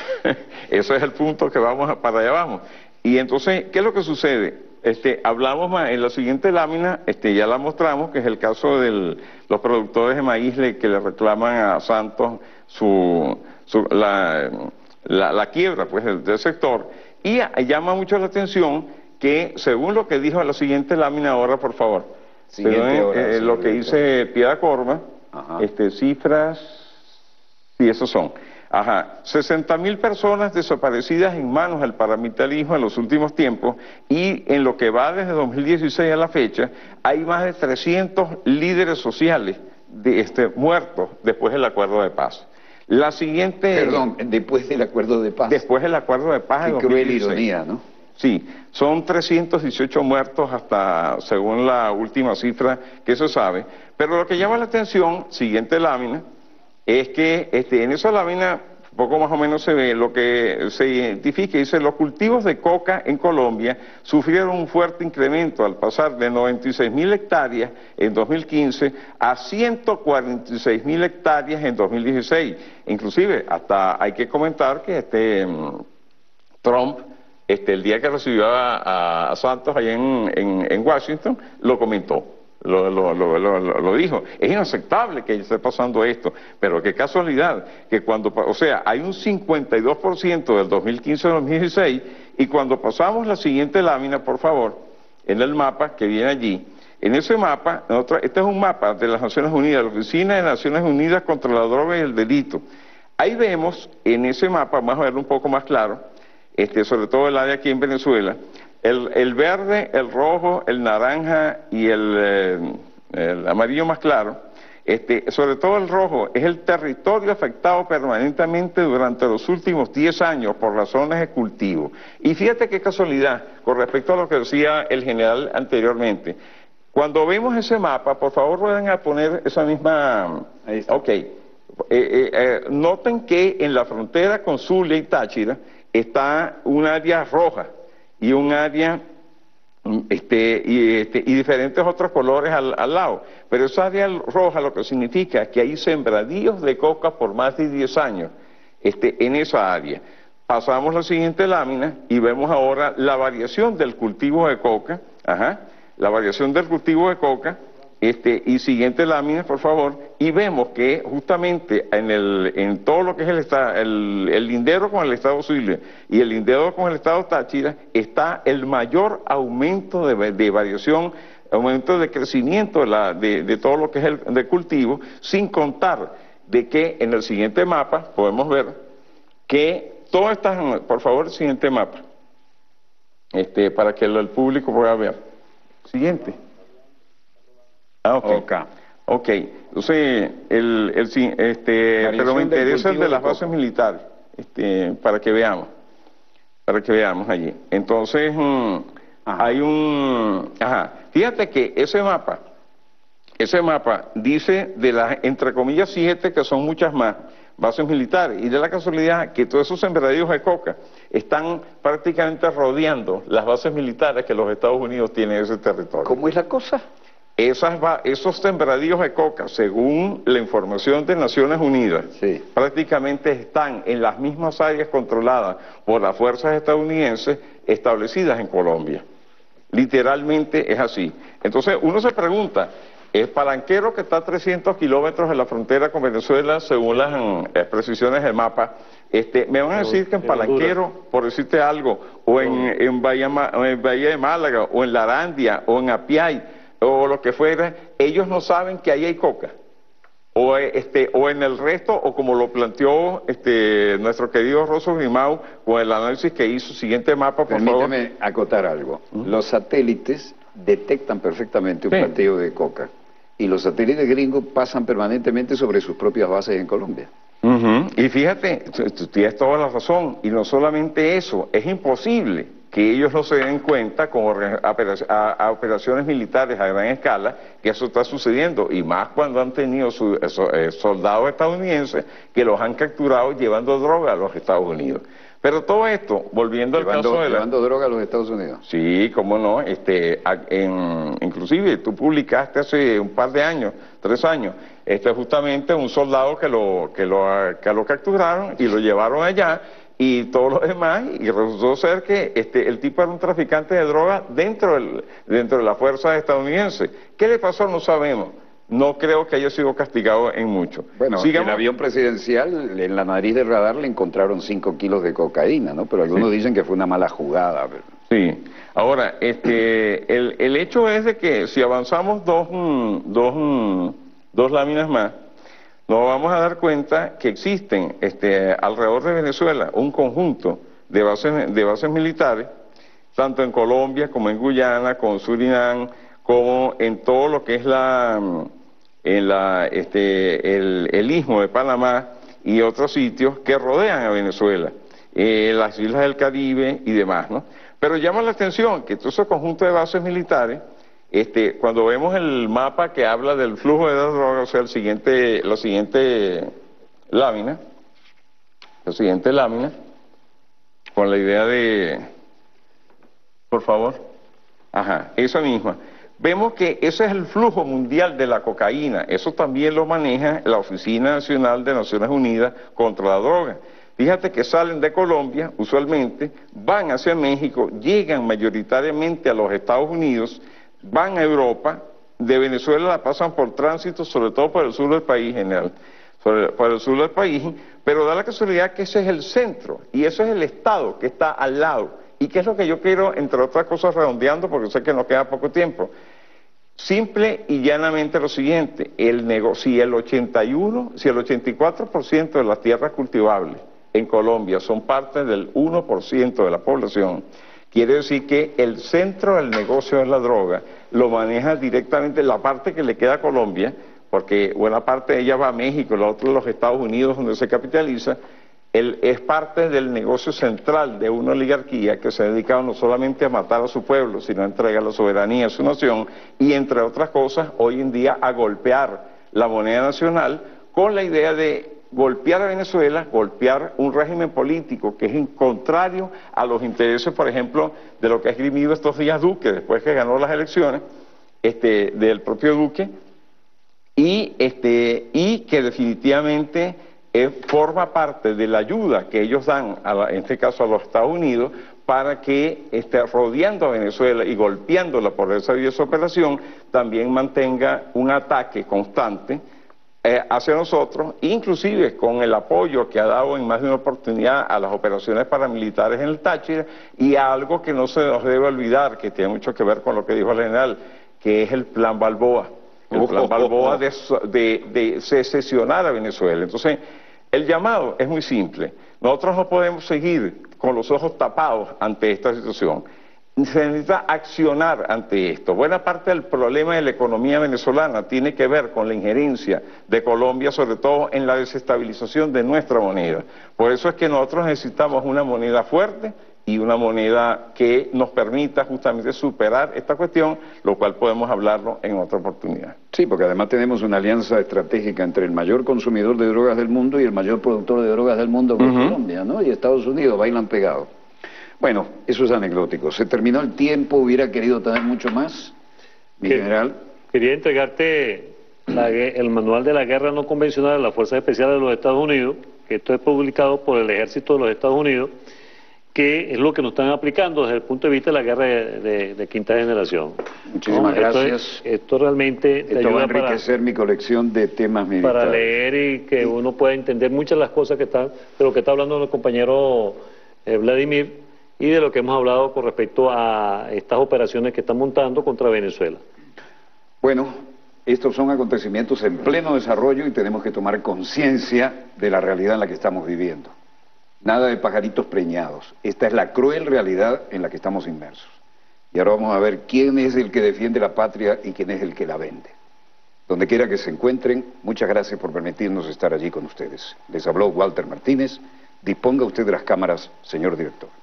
Eso es el punto que vamos a, para allá vamos. Y entonces, ¿qué es lo que sucede? Este, hablamos más, en la siguiente lámina, este, ya la mostramos, que es el caso de los productores de maíz le, que le reclaman a Santos su, su, la, la, la quiebra pues, del, del sector. Y a, llama mucho la atención que, según lo que dijo en la siguiente lámina, ahora por favor, siguiente hora, eh, lo que dice Piedad Córdoba, este, cifras, sí, esos son. Ajá, sesenta mil personas desaparecidas en manos del paramilitarismo en los últimos tiempos y en lo que va desde dos mil dieciséis a la fecha hay más de trescientos líderes sociales de este, muertos después del acuerdo de paz. La siguiente... Perdón, después del acuerdo de paz. Después del acuerdo de paz en dos mil dieciséis. Qué cruel ironía, ¿no? Sí, son trescientos dieciocho muertos hasta, según la última cifra que se sabe. Pero lo que llama la atención, siguiente lámina, es que este, en esa lámina poco más o menos se ve lo que se identifica, dice los cultivos de coca en Colombia sufrieron un fuerte incremento al pasar de noventa y seis mil hectáreas en dos mil quince a ciento cuarenta y seis mil hectáreas en dos mil dieciséis, inclusive hasta hay que comentar que este Trump este, el día que recibió a, a Santos allá en, en, en Washington lo comentó. Lo, lo, lo, lo, lo dijo, es inaceptable que esté pasando esto, pero qué casualidad, que cuando, o sea, hay un cincuenta y dos por ciento del dos mil quince al dos mil dieciséis, y cuando pasamos la siguiente lámina, por favor, en el mapa que viene allí, en ese mapa, nosotros, este es un mapa de las Naciones Unidas, la Oficina de Naciones Unidas contra la Droga y el Delito, ahí vemos, en ese mapa, vamos a verlo un poco más claro, este, sobre todo el área aquí en Venezuela, El, el verde, el rojo, el naranja y el, el amarillo más claro, este, sobre todo el rojo, es el territorio afectado permanentemente durante los últimos diez años por razones de cultivo. Y fíjate qué casualidad, con respecto a lo que decía el general anteriormente, cuando vemos ese mapa, por favor vuelvan a poner esa misma... Ahí está. Ok. Eh, eh, eh, noten que en la frontera con Zulia y Táchira está un área roja, y un área este, y, este, y diferentes otros colores al, al lado. Pero esa área roja lo que significa es que hay sembradíos de coca por más de diez años este, en esa área. Pasamos la siguiente lámina y vemos ahora la variación del cultivo de coca. Ajá, la variación del cultivo de coca. Este, y siguiente lámina, por favor. Y vemos que justamente en, el, en todo lo que es el, el, el lindero con el estado Zulia y el lindero con el estado Táchira está el mayor aumento de, de variación, aumento de crecimiento de, la, de, de todo lo que es el de cultivo, sin contar de que en el siguiente mapa podemos ver que todas estas... Por favor, siguiente mapa, este, para que el, el público pueda ver. Siguiente. Ah, ok. Ok. okay. Entonces, el, el, este, pero me interesa el de las bases militares, este, para que veamos, para que veamos allí. Entonces, mmm, hay un... Ajá. Fíjate que ese mapa, ese mapa dice de las, entre comillas, siete, que son muchas más, bases militares, y de la casualidad que todos esos sembradíos de coca están prácticamente rodeando las bases militares que los Estados Unidos tienen en ese territorio. ¿Cómo es la cosa? Esas va, esos sembradíos de coca, según la información de Naciones Unidas, sí, prácticamente están en las mismas áreas controladas por las fuerzas estadounidenses establecidas en Colombia. Literalmente es así. Entonces uno se pregunta, el Palanquero, que está a trescientos kilómetros de la frontera con Venezuela, según las eh, precisiones del mapa, este, me van a decir que en Palanquero, por decirte algo, o en, en, Bahía, en Bahía de Málaga, o en Larandia, o en Apiay, o lo que fuera, ellos no saben que ahí hay coca, o, este, o en el resto, o como lo planteó este, nuestro querido Rosso Grimau, con el análisis que hizo, siguiente mapa, por favor. Permíteme acotar algo. Uh-huh. Los satélites detectan perfectamente un sí. planteo de coca, y los satélites gringos pasan permanentemente sobre sus propias bases en Colombia. Uh-huh. Y fíjate, tú tienes toda la razón, y no solamente eso, es imposible que ellos no se den cuenta con operaciones militares a gran escala que eso está sucediendo, y más cuando han tenido su, eh, soldados estadounidenses que los han capturado llevando droga a los Estados Unidos. Pero todo esto, volviendo al llevando, caso de la... Llevando droga a los Estados Unidos. Sí, cómo no. Este, en, inclusive tú publicaste hace un par de años, tres años, este, justamente un soldado que lo, que lo, que lo capturaron y lo llevaron allá, y todo lo demás, y resultó ser que este, el tipo era un traficante de drogas dentro, del, dentro de la fuerza estadounidense. ¿Qué le pasó? No sabemos. No creo que haya sido castigado en mucho. Bueno, sigamos. El avión presidencial, en la nariz del radar le encontraron cinco kilos de cocaína, ¿no? Pero algunos sí. dicen que fue una mala jugada. Pero... Sí. Ahora, este, el, el hecho es de que si avanzamos dos, dos, dos láminas más, nos vamos a dar cuenta que existen este, alrededor de Venezuela un conjunto de bases, de bases militares, tanto en Colombia como en Guyana, como en Surinam, como en todo lo que es la, en la, este, el, el Istmo de Panamá y otros sitios que rodean a Venezuela, eh, las islas del Caribe y demás, ¿no? Pero llama la atención que todo ese conjunto de bases militares, Este, cuando vemos el mapa que habla del flujo de las drogas, o sea, el siguiente, la siguiente lámina, la siguiente lámina, con la idea de, por favor, ajá, esa misma, vemos que ese es el flujo mundial de la cocaína, eso también lo maneja la Oficina Nacional de Naciones Unidas contra la Droga. Fíjate que salen de Colombia, usualmente, van hacia México, llegan mayoritariamente a los Estados Unidos, van a Europa, de Venezuela la pasan por tránsito, sobre todo por el sur del país, en el, sobre, por el sur del país, pero da la casualidad que ese es el centro, y eso es el estado que está al lado, y que es lo que yo quiero, entre otras cosas, redondeando, porque sé que nos queda poco tiempo. Simple y llanamente lo siguiente, el negocio, si el ochenta y uno, si el ochenta y cuatro por ciento de las tierras cultivables en Colombia son parte del uno por ciento de la población, quiere decir que el centro del negocio de la droga lo maneja directamente la parte que le queda a Colombia, porque buena parte de ella va a México, la otra a los Estados Unidos, donde se capitaliza, el, es parte del negocio central de una oligarquía que se ha dedicado no solamente a matar a su pueblo, sino a entregar la soberanía a su nación, y entre otras cosas, hoy en día a golpear la moneda nacional con la idea de golpear a Venezuela, golpear un régimen político que es contrario a los intereses, por ejemplo, de lo que ha esgrimido estos días Duque, después que ganó las elecciones, este, del propio Duque, y, este, y que definitivamente eh, forma parte de la ayuda que ellos dan, a la, en este caso a los Estados Unidos, para que, este, rodeando a Venezuela y golpeándola por esa vía de su operación, también mantenga un ataque constante Eh, hacia nosotros, inclusive con el apoyo que ha dado en más de una oportunidad a las operaciones paramilitares en el Táchira, y a algo que no se nos debe olvidar, que tiene mucho que ver con lo que dijo el general, que es el Plan Balboa, el Plan Balboa de, de, de secesionar a Venezuela. Entonces, el llamado es muy simple, nosotros no podemos seguir con los ojos tapados ante esta situación. Se necesita accionar ante esto. Buena parte del problema de la economía venezolana tiene que ver con la injerencia de Colombia, sobre todo en la desestabilización de nuestra moneda. Por eso es que nosotros necesitamos una moneda fuerte y una moneda que nos permita justamente superar esta cuestión, lo cual podemos hablarlo en otra oportunidad. Sí, porque además tenemos una alianza estratégica entre el mayor consumidor de drogas del mundo y el mayor productor de drogas del mundo, que es Colombia, ¿no? Y Estados Unidos, bailan pegados. Bueno, eso es anecdótico. Se terminó el tiempo, hubiera querido tener mucho más, mi general. Quería entregarte la, el manual de la guerra no convencional de las Fuerzas Especiales de los Estados Unidos, que esto es publicado por el Ejército de los Estados Unidos, que es lo que nos están aplicando desde el punto de vista de la guerra de, de, de quinta generación. Muchísimas esto gracias. Es, esto realmente te esto ayuda va a enriquecer para, mi colección de temas militares. Para leer y que sí. uno pueda entender muchas de las cosas que están, de lo que está hablando nuestro compañero eh, Vladimir y de lo que hemos hablado con respecto a estas operaciones que están montando contra Venezuela. Bueno, estos son acontecimientos en pleno desarrollo y tenemos que tomar conciencia de la realidad en la que estamos viviendo. Nada de pajaritos preñados. Esta es la cruel realidad en la que estamos inmersos. Y ahora vamos a ver quién es el que defiende la patria y quién es el que la vende. Donde quiera que se encuentren, muchas gracias por permitirnos estar allí con ustedes. Les habló Walter Martínez. Disponga usted de las cámaras, señor director.